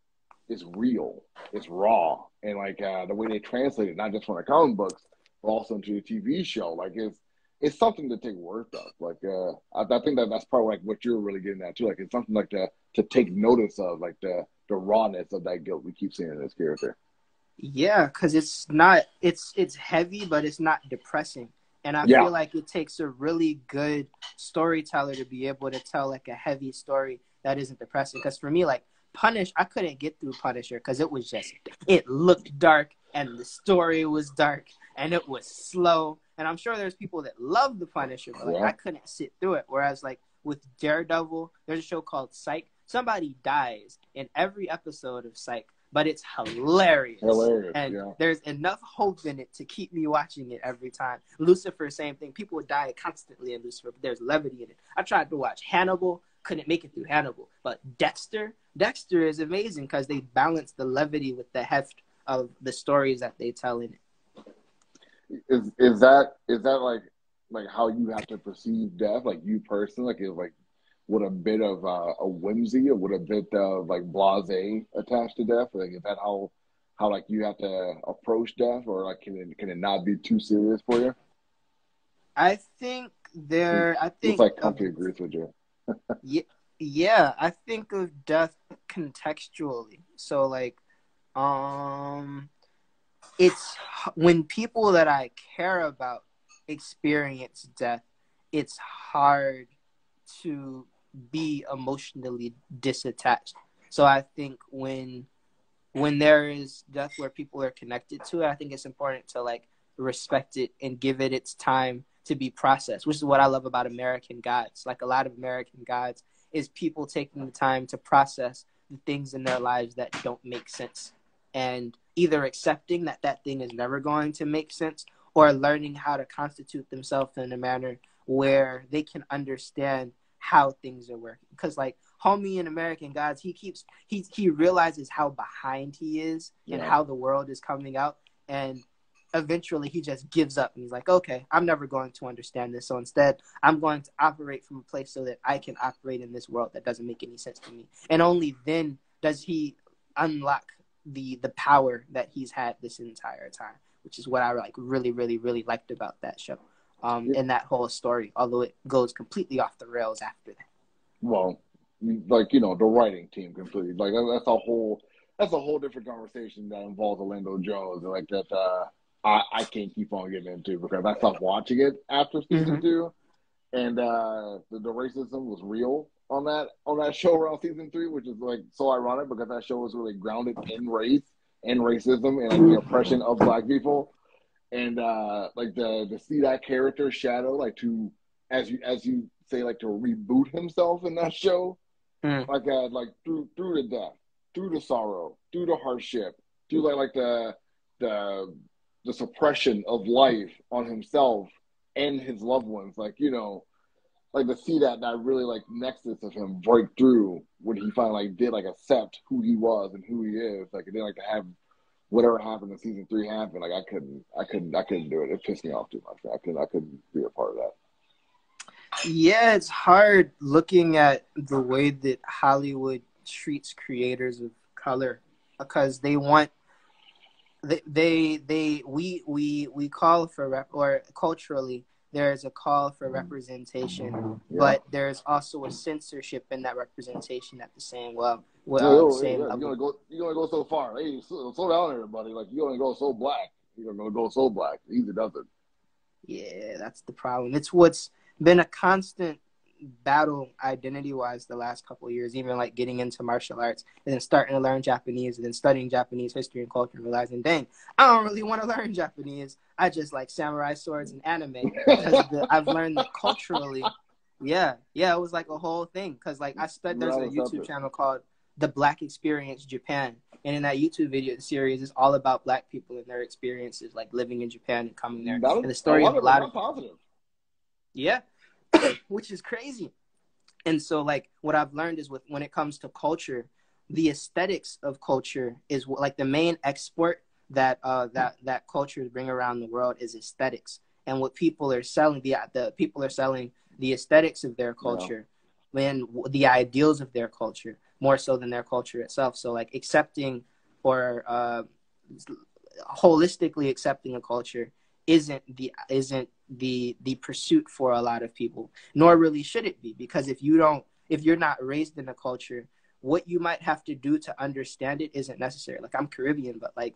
It's real, it's raw, and like uh, the way they translate it, not just from the comic books, but also into the T V show. Like it's it's something to take worth of. Like, uh, I, I think that that's probably like what you're really getting at too. Like, it's something like to to take notice of, like the the rawness of that guilt we keep seeing in this character. Yeah, because it's not it's it's heavy, but it's not depressing. And I yeah. feel like it takes a really good storyteller to be able to tell like a heavy story that isn't depressing. Because for me, like Punish, I couldn't get through Punisher because it was just it looked dark and the story was dark and it was slow. And I'm sure there's people that love the Punisher, but like, yeah. I couldn't sit through it. Whereas like with Daredevil, there's a show called Psych. Somebody dies in every episode of Psych, but it's hilarious. hilarious and yeah. There's enough hope in it to keep me watching it every time. Lucifer, same thing. People die constantly in Lucifer, but there's levity in it. I tried to watch Hannibal, couldn't make it through Hannibal. But Dexter, Dexter is amazing because they balance the levity with the heft of the stories that they tell in it. Is is that is that like like how you have to perceive death, like you personally, like it's like with a bit of uh, a whimsy, or with a bit of like blasé attached to death? Like, is that how how like you have to approach death, or like can it, can it not be too serious for you? I think there. I think it's like Comfy agrees with you. yeah, yeah, I think of death contextually. So like, um, it's when people that I care about experience death, it's hard to be emotionally disattached. So I think when when there is death where people are connected to it, I think it's important to like respect it and give it its time to be processed, which is what I love about American Gods. Like a lot of American Gods is people taking the time to process the things in their lives that don't make sense, and either accepting that that thing is never going to make sense, or learning how to constitute themselves in a manner where they can understand how things are working. Because like homie in American Gods, he keeps he he realizes how behind he is yeah. and how the world is coming out, and eventually he just gives up and he's like, okay, I'm never going to understand this, so instead I'm going to operate from a place so that I can operate in this world that doesn't make any sense to me. And only then does he unlock the the power that he's had this entire time, which is what I like really really really liked about that show. Um, in that whole story, although it goes completely off the rails after that. Well, like, you know, the writing team completely. Like, that's a whole that's a whole different conversation that involves Orlando Jones. Like, that uh, I, I can't keep on getting into, because I stopped watching it after season mm-hmm. two. And uh, the, the racism was real on that, on that show around season three, which is, like, so ironic because that show was really grounded in race and racism and like, the oppression of Black people. And uh, like the to see that character Shadow, like to as you as you say, like to reboot himself in that show, mm. like uh, like through through the death, through the sorrow, through the hardship, through like like the the the suppression of life on himself and his loved ones, like you know, like to see that that really like nexus of him break through when he finally like, did like accept who he was and who he is, like and then like to have whatever happened in season three happened. Like I couldn't, I couldn't, I couldn't do it. It pissed me off too much. I couldn't, I couldn't be a part of that. Yeah, it's hard looking at the way that Hollywood treats creators of color, because they want, they, they, they we, we, we call for rep, or culturally there is a call for representation, yeah. but there's also a censorship in that representation at the same level. Well, no, same yeah, level. You're gonna go, you're gonna go so far. Hey, slow, slow down, everybody. Like you're gonna go so black. You're gonna go so black. Easy does it. Yeah, that's the problem. It's what's been a constant battle identity-wise the last couple of years. Even like getting into martial arts and then starting to learn Japanese and then studying Japanese history and culture and realizing, dang, I don't really want to learn Japanese. I just like samurai swords and anime because the, I've learned that culturally. Yeah, yeah, it was like a whole thing because like I studied. There's a YouTube channel called The Black Experience Japan, and in that YouTube video series is all about Black people and their experiences like living in Japan and coming there. That was, and the story of a lot of positive. Yeah. Which is crazy. And so like what I've learned is with when it comes to culture, the aesthetics of culture is like the main export that uh that that cultures bring around the world is aesthetics. And what people are selling, the the people are selling the aesthetics of their culture yeah. and the ideals of their culture more so than their culture itself. So like accepting or uh holistically accepting a culture isn't the isn't the the pursuit for a lot of people, nor really should it be, because if you don't, if you're not raised in a culture, what you might have to do to understand it isn't necessary. Like, I'm Caribbean, but like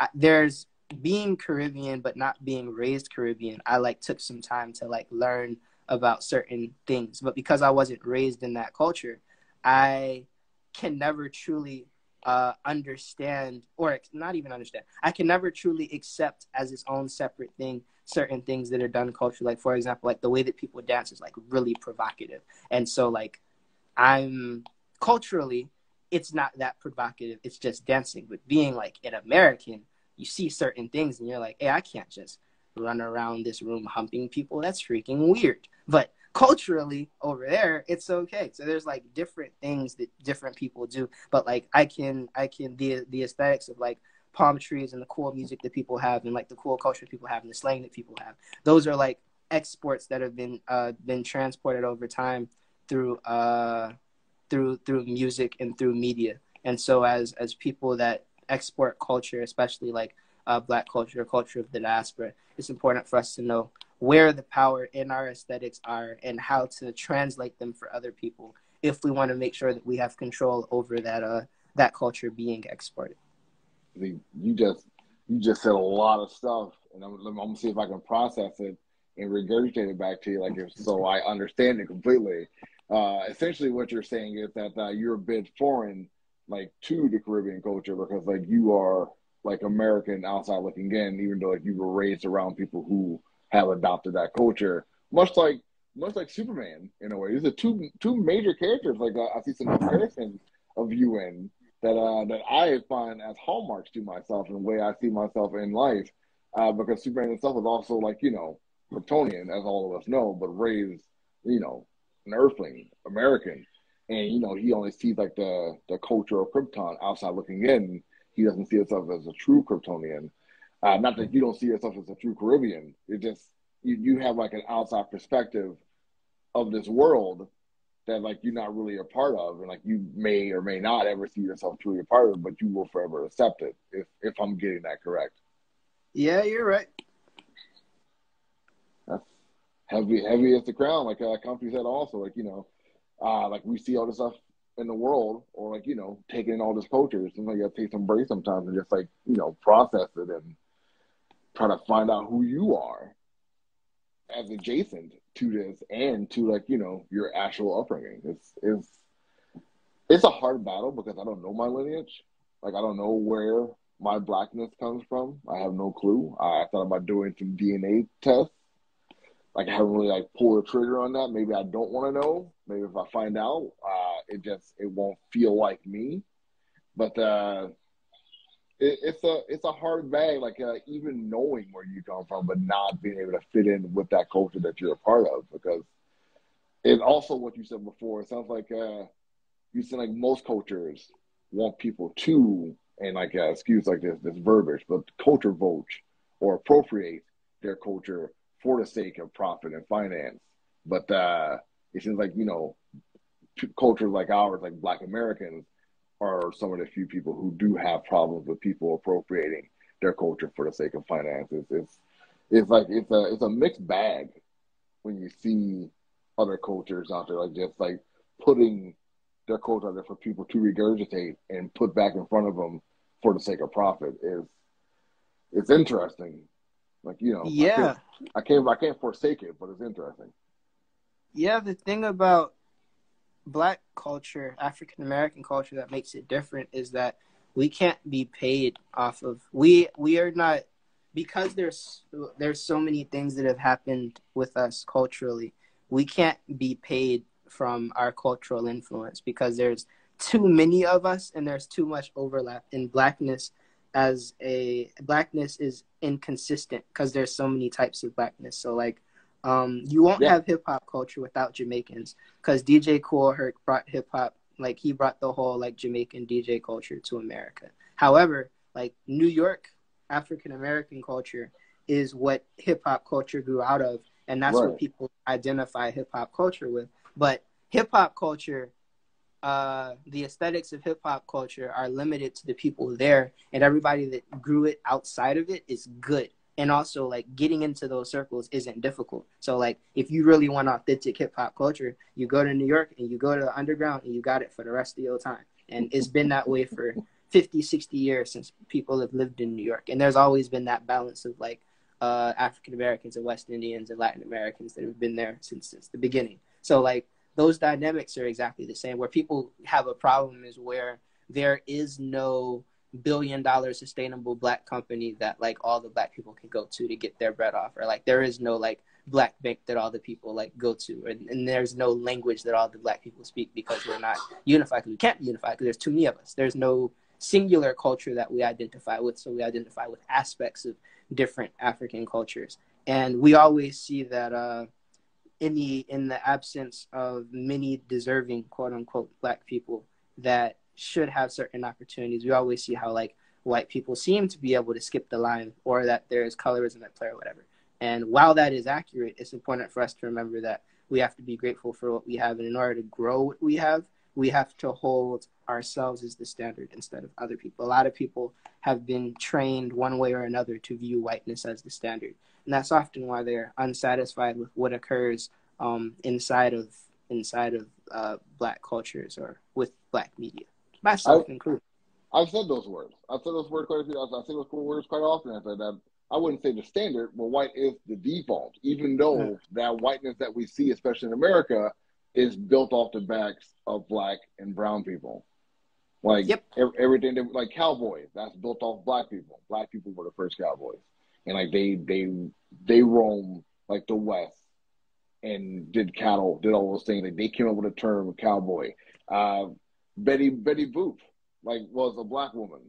I, there's being Caribbean, but not being raised Caribbean. I like took some time to like learn about certain things, but because I wasn't raised in that culture, I can never truly uh, understand, or not even understand. I can never truly accept as its own separate thing certain things that are done culturally. Like, for example, like the way that people dance is like really provocative, and so like I'm culturally, it's not that provocative. It's just dancing. But being like an American, you see certain things and you're like, hey, I can't just run around this room humping people. That's freaking weird. But culturally over there, it's okay. So there's like different things that different people do. But like I can, I can, the, the aesthetics of like palm trees and the cool music that people have and like the cool culture people have and the slang that people have, those are like exports that have been, uh, been transported over time through, uh, through, through music and through media. And so as, as people that export culture, especially like Uh, Black culture, culture of the diaspora, it's important for us to know where the power in our aesthetics are and how to translate them for other people if we want to make sure that we have control over that uh, that culture being exported. I think you just you just said a lot of stuff, and I'm, I'm gonna see if I can process it and regurgitate it back to you, like so I understand it completely. Uh, essentially, what you're saying is that uh, you're a bit foreign, like to the Caribbean culture, because like you are like American outside looking in, even though like you were raised around people who have adopted that culture, much like much like Superman in a way. These are two two major characters. Like uh, I see some comparisons of you in that uh, that I find as hallmarks to myself and the way I see myself in life, uh, because Superman himself is also like you know Kryptonian, as all of us know, but raised you know an Earthling American, and you know he only sees like the the culture of Krypton outside looking in. He doesn't see himself as a true Kryptonian. Uh, not that you don't see yourself as a true Caribbean. It just, you, you have like an outside perspective of this world that like you're not really a part of. And like you may or may not ever see yourself truly a part of it, but you will forever accept it, if, if I'm getting that correct. Yeah, you're right. That's heavy, heavy as the crown. Like uh, Comfy said also, like, you know, uh, like we see all this stuff in the world, or like you know, taking in all this culture. Sometimes you gotta take some breaks sometimes and just like you know, process it and try to find out who you are as adjacent to this and to like you know your actual upbringing. It's it's it's a hard battle because I don't know my lineage. Like I don't know where my blackness comes from. I have no clue. I thought about doing some D N A tests. Like I haven't really like pulled the trigger on that. Maybe I don't want to know. Maybe if I find out, uh, it just it won't feel like me. But uh, it, it's a it's a hard bag. Like uh, even knowing where you come from, but not being able to fit in with that culture that you're a part of, because it's also what you said before. It sounds like uh, you said like most cultures want people to, and like uh, excuse like this this verbiage, but culture vulture or appropriate their culture for the sake of profit and finance. But uh, it seems like, you know, cultures like ours, like Black Americans, are some of the few people who do have problems with people appropriating their culture for the sake of finance. It's, it's, it's like, it's a, it's a mixed bag when you see other cultures out there, like just like putting their culture out there for people to regurgitate and put back in front of them for the sake of profit. Is it's interesting. Like, you know, yeah. I, can't, I can't I can't forsake it, but it's interesting. Yeah, the thing about Black culture, African-American culture that makes it different is that we can't be paid off of, we we are not, because there's there's so many things that have happened with us culturally, we can't be paid from our cultural influence because there's too many of us and there's too much overlap in Blackness. As a blackness is inconsistent because there's so many types of blackness. So like, um, you won't yeah. have hip hop culture without Jamaicans because D J Kool Herc brought hip hop, like he brought the whole like Jamaican D J culture to America. However, like New York, African American culture is what hip hop culture grew out of. And that's right. what people identify hip hop culture with. But hip hop culture, Uh, the aesthetics of hip hop culture are limited to the people there, and everybody that grew it outside of it is good. And also, like, getting into those circles isn't difficult. So, like, if you really want authentic hip-hop culture, you go to New York and you go to the underground and you got it for the rest of your time. And it's been that way for fifty, sixty years since people have lived in New York. And there's always been that balance of, like, uh, African-Americans and West Indians and Latin Americans that have been there since, since the beginning. So, like, those dynamics are exactly the same. Where people have a problem is where there is no billion dollar sustainable black company that like all the black people can go to to get their bread off, or like there is no like black bank that all the people like go to, or, and there's no language that all the black people speak because we're not unified, because we can't be unified because there's too many of us. There's no singular culture that we identify with, so we identify with aspects of different African cultures. And we always see that uh in the in the absence of many deserving quote unquote black people that should have certain opportunities, we always see how like white people seem to be able to skip the line, or that there's colorism at play or whatever. And while that is accurate, it's important for us to remember that we have to be grateful for what we have, and in order to grow what we have, we have to hold ourselves as the standard instead of other people. A lot of people have been trained one way or another to view whiteness as the standard, and that's often why they're unsatisfied with what occurs um, inside of inside of uh, black cultures or with black media. Myself I, included. I've said those words. I've said those words quite a few. I've, I've said those words quite often. I said that I wouldn't say the standard, but white is the default, even though mm-hmm. that whiteness that we see, especially in America, is built off the backs of black and brown people. Like yep. e- everything, that, like cowboys, that's built off black people. Black people were the first cowboys, and like they they they roamed like the West and did cattle, did all those things. Like they came up with the term cowboy. Uh, Betty Betty Boop, like, was a black woman.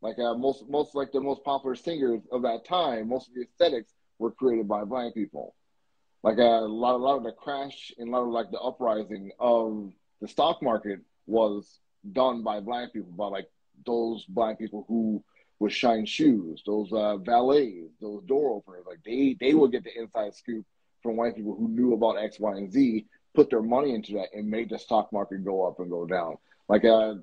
Like uh, most most like the most popular singers of that time, most of the aesthetics were created by black people. Like uh, a lot a lot of the crash and a lot of like the uprising of the stock market was done by black people, by like those black people who would shine shoes, those uh, valets, those door openers. Like they they would get the inside scoop from white people who knew about X, Y, and Z, put their money into that and made the stock market go up and go down. Like uh,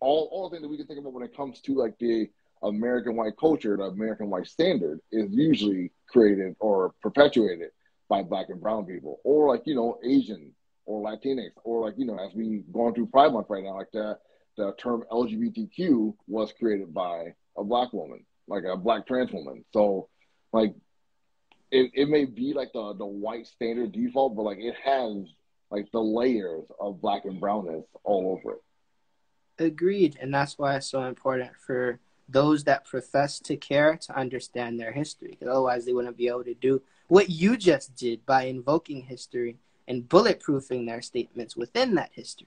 all, all the things that we can think about when it comes to like the American white culture, the American white standard is usually created or perpetuated by black and brown people, or like, you know, Asian or Latinx, or like, you know, as we've gone through Pride Month right now, like the, the term L G B T Q was created by a black woman, like a black trans woman. So like, it, it may be like the, the white standard default, but like it has like the layers of black and brownness all over it. Agreed. And that's why it's so important for those that profess to care to understand their history, because otherwise they wouldn't be able to do what you just did by invoking history and bulletproofing their statements within that history.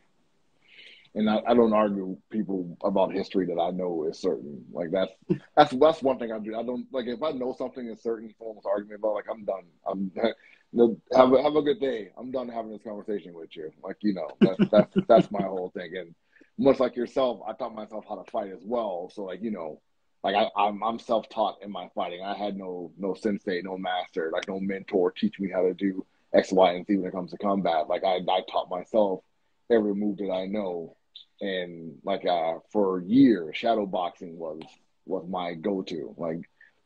And I, I don't argue people about history that I know is certain. Like that's, that's, that's one thing I do. I don't like, if I know something is certain, someone's arguing about like, I'm done. I'm No, have a, have a good day. I'm done having this conversation with you. Like, you know, that's, that's, that's my whole thing. And much like yourself, I taught myself how to fight as well. So like, you know, like I, I'm, I'm self-taught in my fighting. I had no, no sensei, no master, like no mentor teach me how to do X, Y, and Z when it comes to combat. Like I, I taught myself every move that I know. And like, uh, for years, shadow boxing was, was my go-to. Like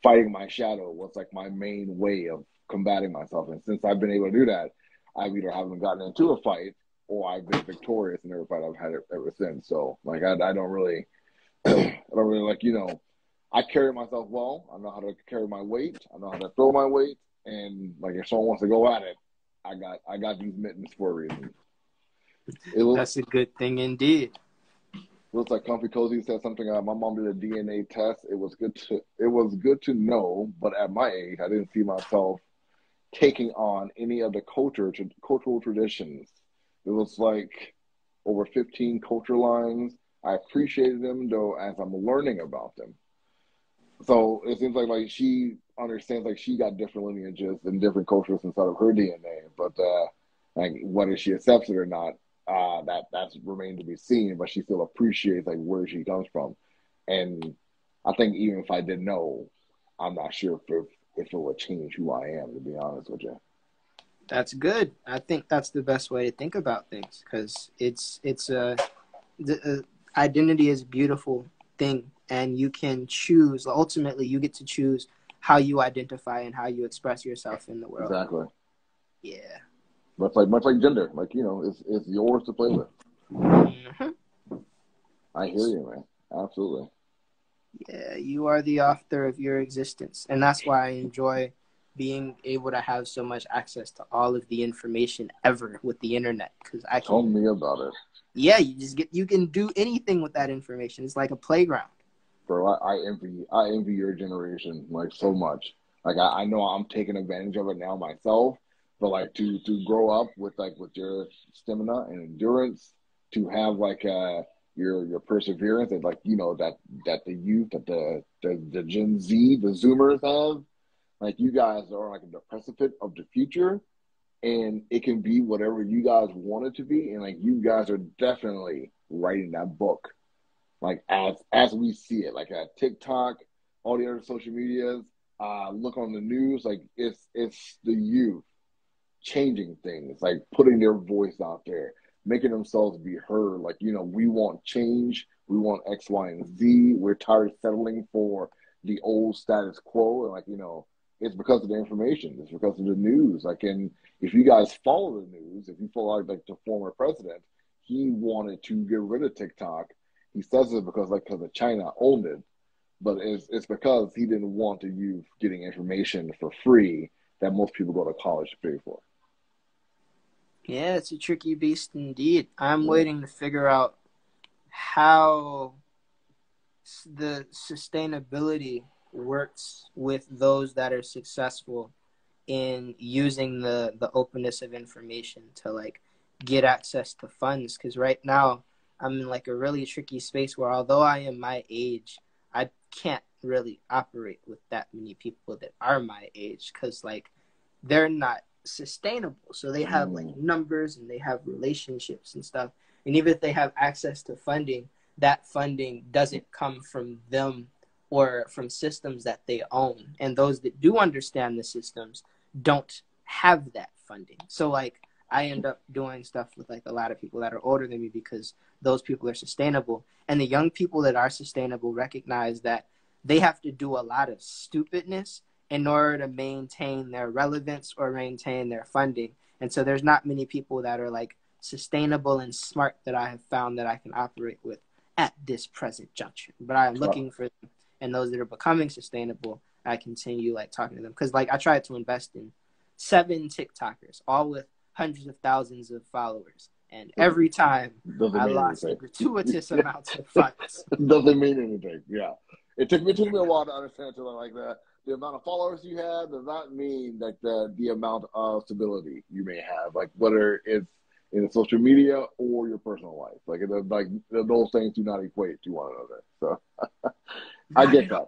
fighting my shadow was like my main way of combating myself, and since I've been able to do that, I've either haven't gotten into a fight or I've been victorious in every fight I've had ever since. So like I, I don't really I don't really like you know I carry myself well. I know how to carry my weight, I know how to throw my weight, and like if someone wants to go at it, I got I got these mittens for a reason. It looks, that's a good thing indeed. Looks like Comfy Cozy said something. Uh, my mom did a D N A test. It was good to it was good to know, but at my age, I didn't see myself taking on any of the culture, to, cultural traditions. It was like over fifteen culture lines. I appreciated them, though, as I'm learning about them. So it seems like, like she understands, like she got different lineages and different cultures inside of her D N A, but uh, like whether she accepts it or not, uh, that that's remained to be seen, but she still appreciates like where she comes from. And I think even if I didn't know, I'm not sure if if it would change who I am, to be honest with you. That's good. I think that's the best way to think about things, because it's it's a the uh, identity is a beautiful thing, and you can choose. Ultimately, you get to choose how you identify and how you express yourself in the world. Exactly. Yeah. Much like much like gender, like you know, it's it's yours to play with. Mm-hmm. I hear you, man. Absolutely. Yeah, you are the author of your existence, and that's why I enjoy being able to have so much access to all of the information ever with the internet, because I can. Tell me about it. Yeah, you just get you can do anything with that information. It's like a playground. Bro, I, I envy I envy your generation like so much. Like I, I know I'm taking advantage of it now myself, but like to to grow up with like with your stamina and endurance, to have like uh your your perseverance, and like you know that that the youth, that the the, the Gen Z, the Zoomers have. Like, you guys are like the precipice of the future, and it can be whatever you guys want it to be. And like, you guys are definitely writing that book, like as as we see it, like at TikTok, all the other social medias, uh, look on the news. Like, it's it's the youth changing things, like putting their voice out there, making themselves be heard. Like, you know, we want change, we want X, Y, and Z. We're tired of settling for the old status quo, and like you know. It's because of the information. It's because of the news. Like, and if you guys follow the news, if you follow like, like the former president, he wanted to get rid of TikTok. He says it because like because China owned it, but it's it's because he didn't want the youth getting information for free that most people go to college to pay for. Yeah, it's a tricky beast indeed. I'm yeah. waiting to figure out how the sustainability works with those that are successful in using the the openness of information to like get access to funds, because right now I'm in like a really tricky space where, although I am my age, I can't really operate with that many people that are my age, because like they're not sustainable, so they have like numbers and they have relationships and stuff, and even if they have access to funding, that funding doesn't come from them or from systems that they own. And those that do understand the systems don't have that funding. So like, I end up doing stuff with like a lot of people that are older than me because those people are sustainable. And the young people that are sustainable recognize that they have to do a lot of stupidness in order to maintain their relevance or maintain their funding. And so there's not many people that are like sustainable and smart that I have found that I can operate with at this present juncture, but I'm looking for them. And those that are becoming sustainable, I continue like talking to them. Cause like I tried to invest in seven TikTokers, all with hundreds of thousands of followers. And every time Doesn't I lost anything. a gratuitous amount of funds. Doesn't mean anything, yeah. It took me, it took me a while to understand to like the, the amount of followers you have does not mean like the, the amount of stability you may have. Like whether it's in social media or your personal life. Like, it, like those things do not equate to one another. So I get that.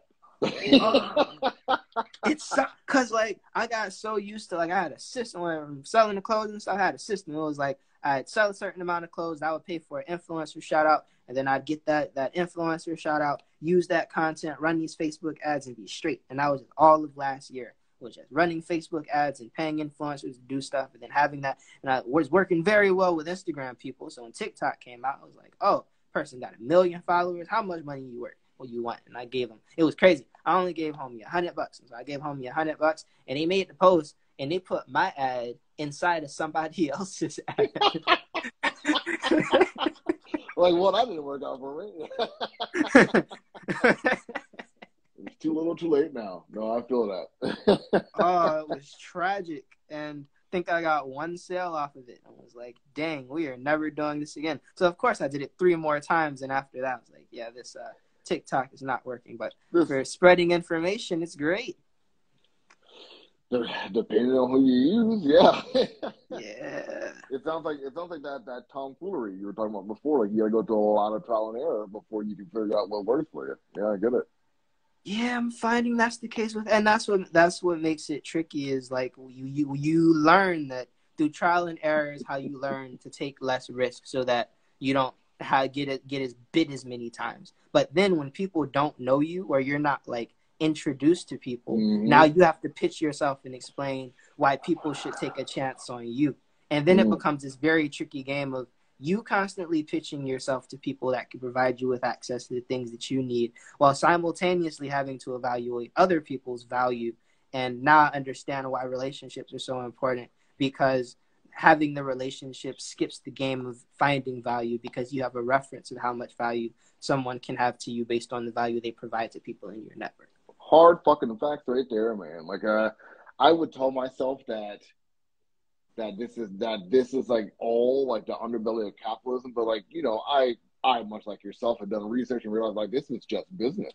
It's because, like, I got so used to, like, I had a system when I'm selling the clothes and stuff. I had a system. It was like, I'd sell a certain amount of clothes. I would pay for an influencer shout out. And then I'd get that, that influencer shout out, use that content, run these Facebook ads, and be straight. And that was all of last year. Was just running Facebook ads and paying influencers to do stuff, and then having that. And I was working very well with Instagram people. So when TikTok came out, I was like, oh, person got a million followers. How much money you worth? What you want? And I gave them. It was crazy. I only gave homie a hundred bucks. And so I gave homie a hundred bucks, and they made the post, and they put my ad inside of somebody else's ad. Like, well, that didn't work out for me. It's too little too late now. No, I feel that. Oh, it was tragic. And I think I got one sale off of it. I was like, dang, we are never doing this again. So, of course, I did it three more times. And after that, I was like, yeah, this uh, TikTok is not working. But for spreading information, it's great. Depending on who you use, yeah. Yeah. It sounds like it sounds like that, that tomfoolery you were talking about before. Like, you got to go through a lot of trial and error before you can figure out what works for you. Yeah, I get it. Yeah, I'm finding that's the case with, and that's what that's what makes it tricky is like you you you learn that through trial and error is how you learn to take less risk so that you don't get it get as bit as many times. But then when people don't know you or you're not like introduced to people, mm-hmm. now you have to pitch yourself and explain why people should take a chance on you, and then mm-hmm. it becomes this very tricky game of you constantly pitching yourself to people that could provide you with access to the things that you need, while simultaneously having to evaluate other people's value and not understand why relationships are so important, because having the relationship skips the game of finding value, because you have a reference of how much value someone can have to you based on the value they provide to people in your network. Hard fucking facts right there, man. Like, uh, I would tell myself that that this is that this is like all like the underbelly of capitalism, but like, you know, I I much like yourself have done research and realized like this is just business.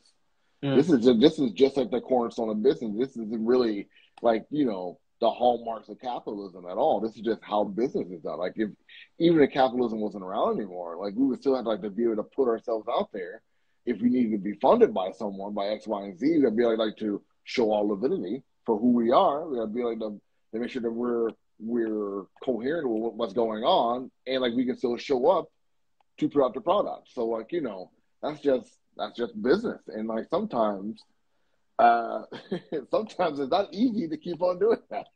Mm. This is just, this is just like the cornerstone of business. This isn't really like, you know, the hallmarks of capitalism at all. This is just how business is done. Like, if even if capitalism wasn't around anymore, like, we would still have like to be able to put ourselves out there. If we needed to be funded by someone, by X, Y, and Z, to be like, like to show our lividity for who we are, we gotta be like to, to make sure that we're we're coherent with what's going on, and like we can still show up to put out the product. So like, you know, that's just that's just business, and like sometimes. Uh, sometimes it's not easy to keep on doing that.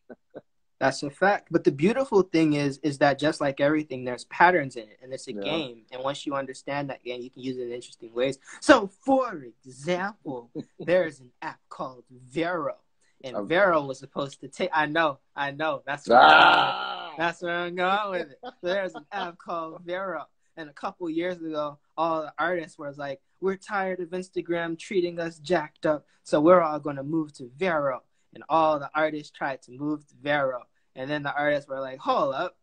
That's a fact. But the beautiful thing is, is that just like everything, there's patterns in it, and it's a yeah. game. And once you understand that game, you can use it in interesting ways. So, for example, there's an app called Vero, and okay. Vero was supposed to take. I know, I know. That's where ah! that's where I'm going with it. So there's an app called Vero, and a couple years ago, all the artists were like, we're tired of Instagram treating us jacked up, so we're all going to move to Vero. And all the artists tried to move to Vero. And then the artists were like, hold up,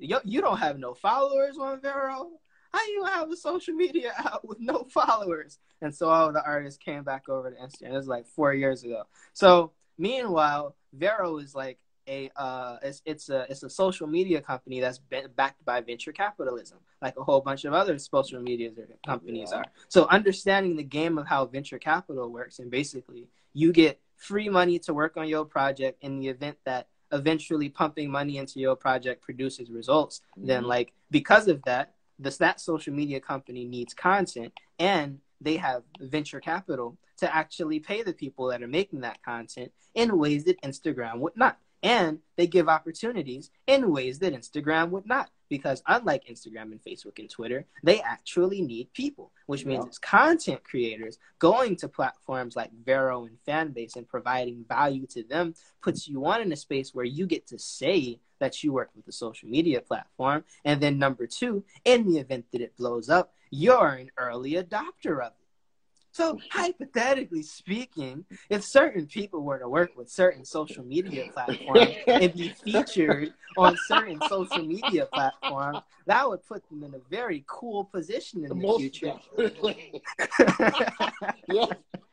you, you don't have no followers on Vero? How do you have a social media out with no followers? And so all the artists came back over to Instagram. It was like four years ago. So meanwhile, Vero is like a, uh, it's, it's, a, it's a social media company that's been backed by venture capitalism, like a whole bunch of other social media companies yeah. are. So understanding the game of how venture capital works, and basically you get free money to work on your project in the event that eventually pumping money into your project produces results. Mm-hmm. Then like, because of that, this, that social media company needs content, and they have venture capital to actually pay the people that are making that content in ways that Instagram would not. And they give opportunities in ways that Instagram would not, because unlike Instagram and Facebook and Twitter, they actually need people, which means yeah. it's content creators going to platforms like Vero and Fanbase and providing value to them puts you on in a space where you get to say that you work with a social media platform. And then number two, in the event that it blows up, you're an early adopter of it. So hypothetically speaking, if certain people were to work with certain social media platforms and be featured on certain social media platforms, that would put them in a very cool position in the, the future. yeah,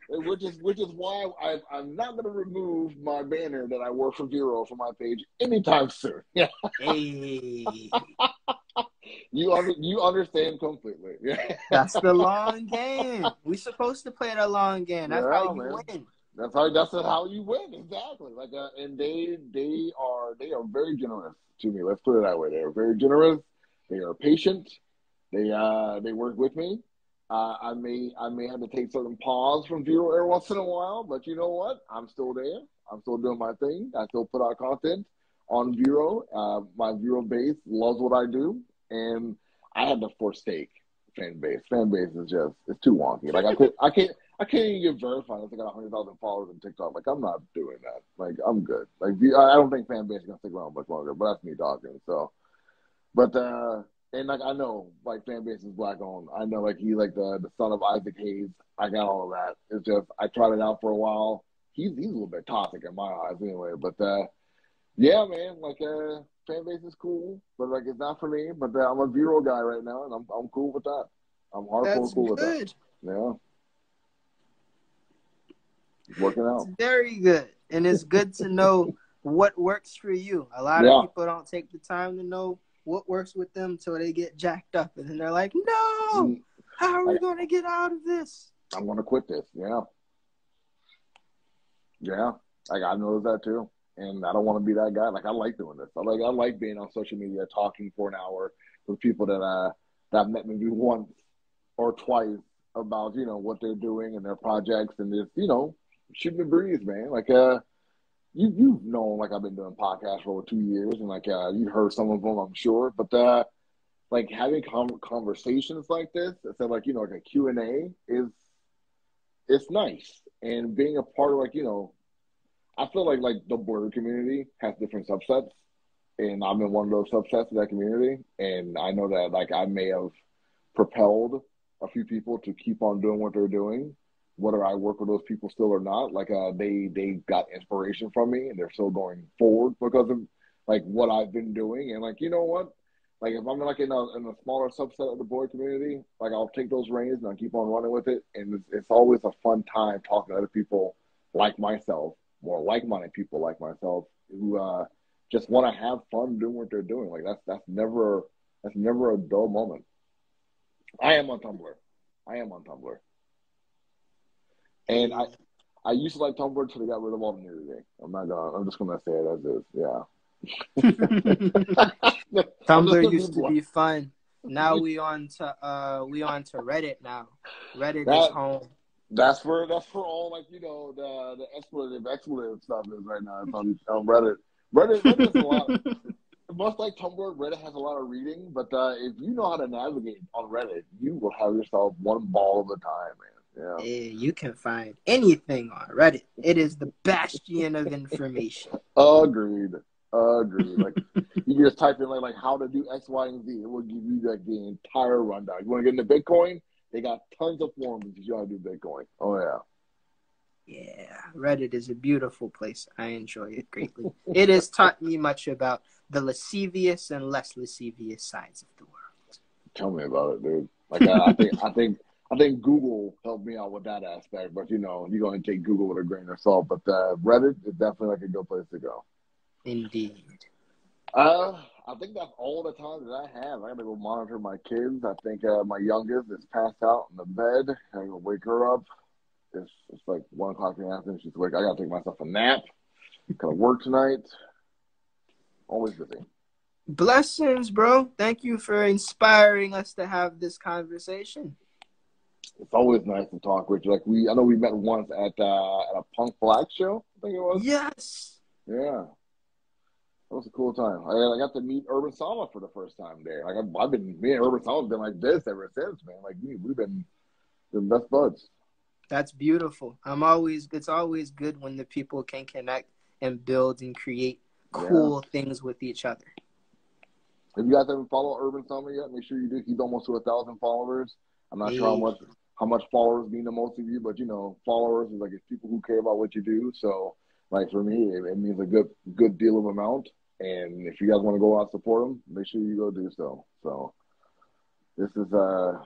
which is which is why I, I'm not going to remove my banner that I wore for Vero from my page anytime soon. Yeah. Hey. You under, you understand completely. Yeah. That's the long game. We're supposed to play the long game. That's yeah, how you man. win. That's how that's how you win, exactly. Like, uh, and they they are they are very generous to me. Let's put it that way. They are very generous. They are patient. They uh they work with me. Uh, I may I may have to take certain pause from Vero every once in a while, but you know what? I'm still there. I'm still doing my thing. I still put out content on Vero. Uh, my Vero base loves what I do. And I had to forsake Fanbase. Fanbase is just, it's too wonky. Like, I could, I can't, I can't even get verified. I think I got one hundred thousand followers on TikTok. Like, I'm not doing that. Like, I'm good. Like, I don't think Fanbase is going to stick around much longer, but that's me talking. So, but, uh, and like, I know, like, Fanbase is black owned. I know, like, he, like, the, the son of Isaac Hayes. I got all of that. It's just, I tried it out for a while. He's, he's a little bit toxic in my eyes anyway, but, uh, yeah, man, like, uh, Fanbase is cool, but like it's not for me. But uh, I'm a Vero guy right now, and I'm I'm cool with that. I'm hardcore cool with that. Yeah, it's working out. It's very good, and it's good to know what works for you. A lot yeah. of people don't take the time to know what works with them till they get jacked up, and then they're like, "No, how are we I, gonna get out of this? I'm gonna quit this." Yeah, yeah, like I noticed that too. And I don't want to be that guy. Like, I like doing this. I like I like being on social media, talking for an hour with people that uh that met maybe once or twice about, you know, what they're doing and their projects, and just, you know, shooting the breeze, man. Like, uh, you you've known, like, I've been doing podcasts for over two years, and like uh, you heard some of them, I'm sure. But uh, like having com conversations like this, so like, you know, like a Q and A is, it's nice. And being a part of, like, you know, I feel like, like the border community has different subsets, and I'm in one of those subsets of that community. And I know that, like, I may have propelled a few people to keep on doing what they're doing, whether I work with those people still or not. Like, uh, they, they got inspiration from me, and they're still going forward because of, like, what I've been doing. And, like, you know what? Like, if I'm, like, in a, in a smaller subset of the boy community, like, I'll take those reins and I'll keep on running with it. And it's, it's always a fun time talking to other people like myself, more like-minded people like myself, who uh, just want to have fun doing what they're doing. Like, that's, that's, never, that's never a dull moment. I am on Tumblr. I am on Tumblr. And I I used to like Tumblr until they got rid of all the nudity. I'm not gonna, I'm just going to say it as is. Yeah. Tumblr used to be fun. Now we on to uh we on to Reddit now. Reddit that, is home. That's where that's where all, like, you know, the the expletive expletive stuff is right now. It's on, on Reddit. Reddit Reddit's a lot of, much like Tumblr, Reddit has a lot of reading, but uh, if you know how to navigate on Reddit, you will have yourself one ball of the time, man. Yeah. Yeah, you can find anything on Reddit. It is the bastion of information. Agreed. Agreed. Like, you can just type in, like, like how to do X, Y, and Z. It will give you, like, the entire rundown. You want to get into Bitcoin? They got tons of forums if you want to do Bitcoin. Oh, yeah. Yeah. Reddit is a beautiful place. I enjoy it greatly. It has taught me much about the lascivious and less lascivious sides of the world. Tell me about it, dude. Like, I, I think... I think I think Google helped me out with that aspect, but, you know, you're going to take Google with a grain of salt. But uh, Reddit is definitely, like, a good place to go. Indeed. Uh, I think that's all the time that I have. I got to go monitor my kids. I think uh, my youngest is passed out in the bed. I got to wake her up. It's, it's like one o'clock in the afternoon. She's awake. I got to take myself a nap. Got to work tonight. Always busy. Blessings, bro. Thank you for inspiring us to have this conversation. It's always nice to talk with you. Like, we, I know we met once at uh, at a Punk Black show. I think it was. Yes. Yeah. That was a cool time. I, I got to meet Urban Sama for the first time there. Like, I've, I've been, me and Urban Sama's been like this ever since, man. Like, we, we've been the best buds. That's beautiful. I'm always. It's always good when the people can connect and build and create cool yeah. things with each other. If you guys haven't followed Urban Sama yet, make sure you do. He's almost to a thousand followers. I'm not hey. sure how much. how much followers mean to most of you, but, you know, followers is, like, it's people who care about what you do. So, like, for me, it, it means a good good deal of amount. And if you guys want to go out and support them, make sure you go do so. So, this is, uh,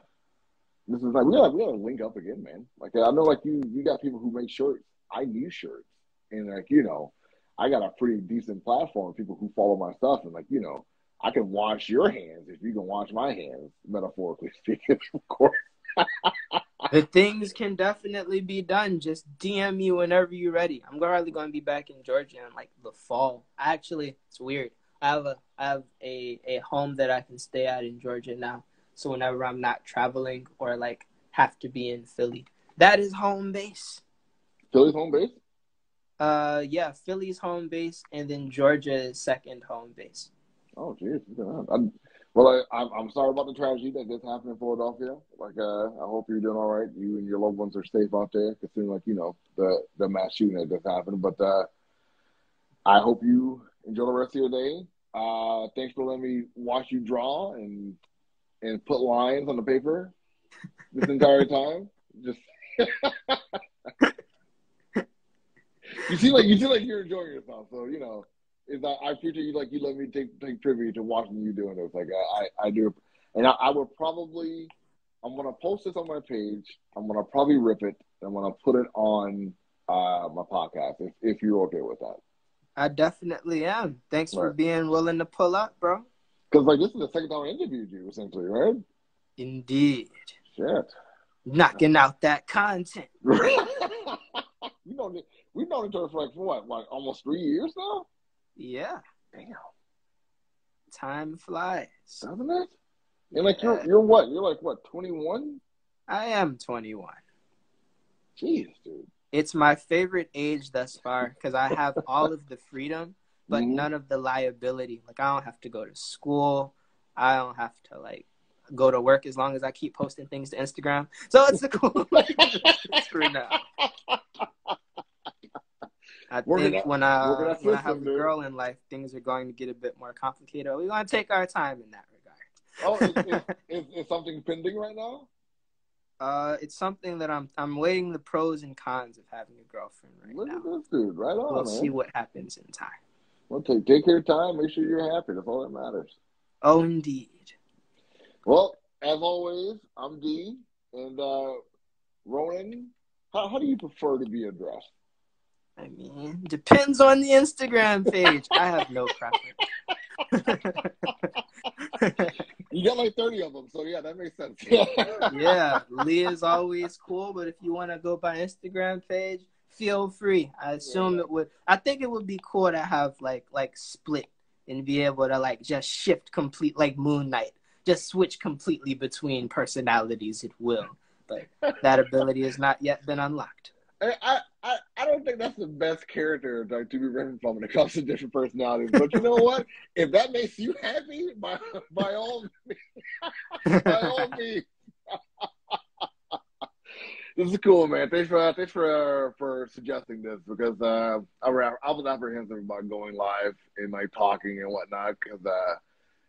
this is, like, we gotta, we gotta link up again, man. Like, I know, like, you, you got people who make shirts. I need shirts. And, like, you know, I got a pretty decent platform, people who follow my stuff. And, like, you know, I can wash your hands if you can wash my hands, metaphorically speaking, of course. The things can definitely be done. Just D M me whenever you're ready. I'm probably going to be back in Georgia in, like, the fall. Actually, it's weird. I have a I have a, a home that I can stay at in Georgia now. So whenever I'm not traveling or, like, have to be in Philly, that is home base. Philly's home base? Uh, yeah, Philly's home base, and then Georgia's second home base. Oh, jeez. Well, I, I'm, I'm sorry about the tragedy that just happened in Philadelphia. Like, uh, I hope you're doing all right. You and your loved ones are safe out there, considering, like, you know, the, the mass shooting that just happened. But uh, I hope you enjoy the rest of your day. Uh, thanks for letting me watch you draw and and put lines on the paper this entire time. Just you seem like you seem like you're enjoying yourself. So, you know. Is I, I appreciate you, like, you let me take take tribute to watching you doing this. Like, I, I, I do, and I, I will probably, I'm gonna post this on my page. I'm gonna probably rip it. And I'm gonna put it on uh, my podcast if if you're okay with that. I definitely am. Thanks right. for being willing to pull up, bro. Because, like, this is the second time I interviewed you, essentially, right? Indeed. Shit. Knocking out that content. You know, we've known each other for, like, for what, like, almost three years now. Yeah. Damn. Time flies. Doesn't it? And, like, yeah. you're, you're what? You're, like, what, twenty-one? I am twenty-one. Jeez, dude. It's my favorite age thus far because I have all of the freedom, but mm-hmm. none of the liability. Like, I don't have to go to school. I don't have to like go to work as long as I keep posting things to Instagram. So it's a cool for now. I we're think gonna, when I when listen, I have a girl dude. in life, things are going to get a bit more complicated. We're gonna take our time in that regard. Oh, is, is, is, is something pending right now? Uh, it's something that I'm I'm weighing the pros and cons of having a girlfriend right Look now. Look at this dude, right on. We'll man. see what happens in time. Well, take take your time. Make sure you're happy. That's all that matters. Oh, indeed. Well, as always, I'm D, and uh, Ronan. How how do you prefer to be addressed? I mean, depends on the Instagram page. I have no preference. You got like thirty of them, so yeah, that makes sense. Yeah, Lee is always cool, but if you want to go by Instagram page, feel free. I assume yeah. it would. I think it would be cool to have like like split and be able to like just shift complete like Moon Knight, just switch completely between personalities at will. But that ability has not yet been unlocked. I, I, I don't think that's the best character like, to be written from when it comes to different personalities. But you know what? If that makes you happy, by, by all means. By all means. This is cool, man. Thanks for uh, thanks for uh, for suggesting this because uh, I, I was apprehensive about going live and like talking and whatnot because uh,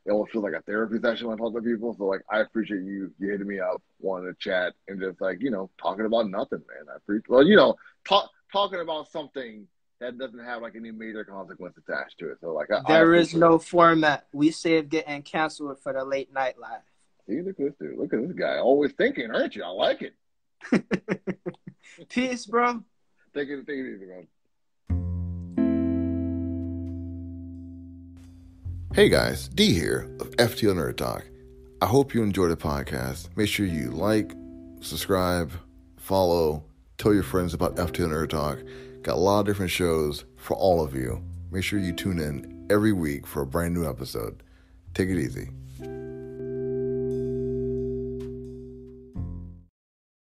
it almost feels like a therapy session when I talk to people. So like, I appreciate you you hitting me up, wanting to chat, and just like you know talking about nothing, man. I appreciate well, you know, talk, talking about something that doesn't have like any major consequence attached to it. So like, I, there I is no format. We saved getting canceled for the late night live. See, look at this dude. Look at this guy. Always thinking, aren't you? I like it. Peace, bro. Take it, take it easy, man. Hey guys, D here of F T O Nerd Talk. I hope you enjoyed the podcast. Make sure you like, subscribe, follow, tell your friends about F T O Nerd Talk. Got a lot of different shows for all of you. Make sure you tune in every week for a brand new episode. Take it easy.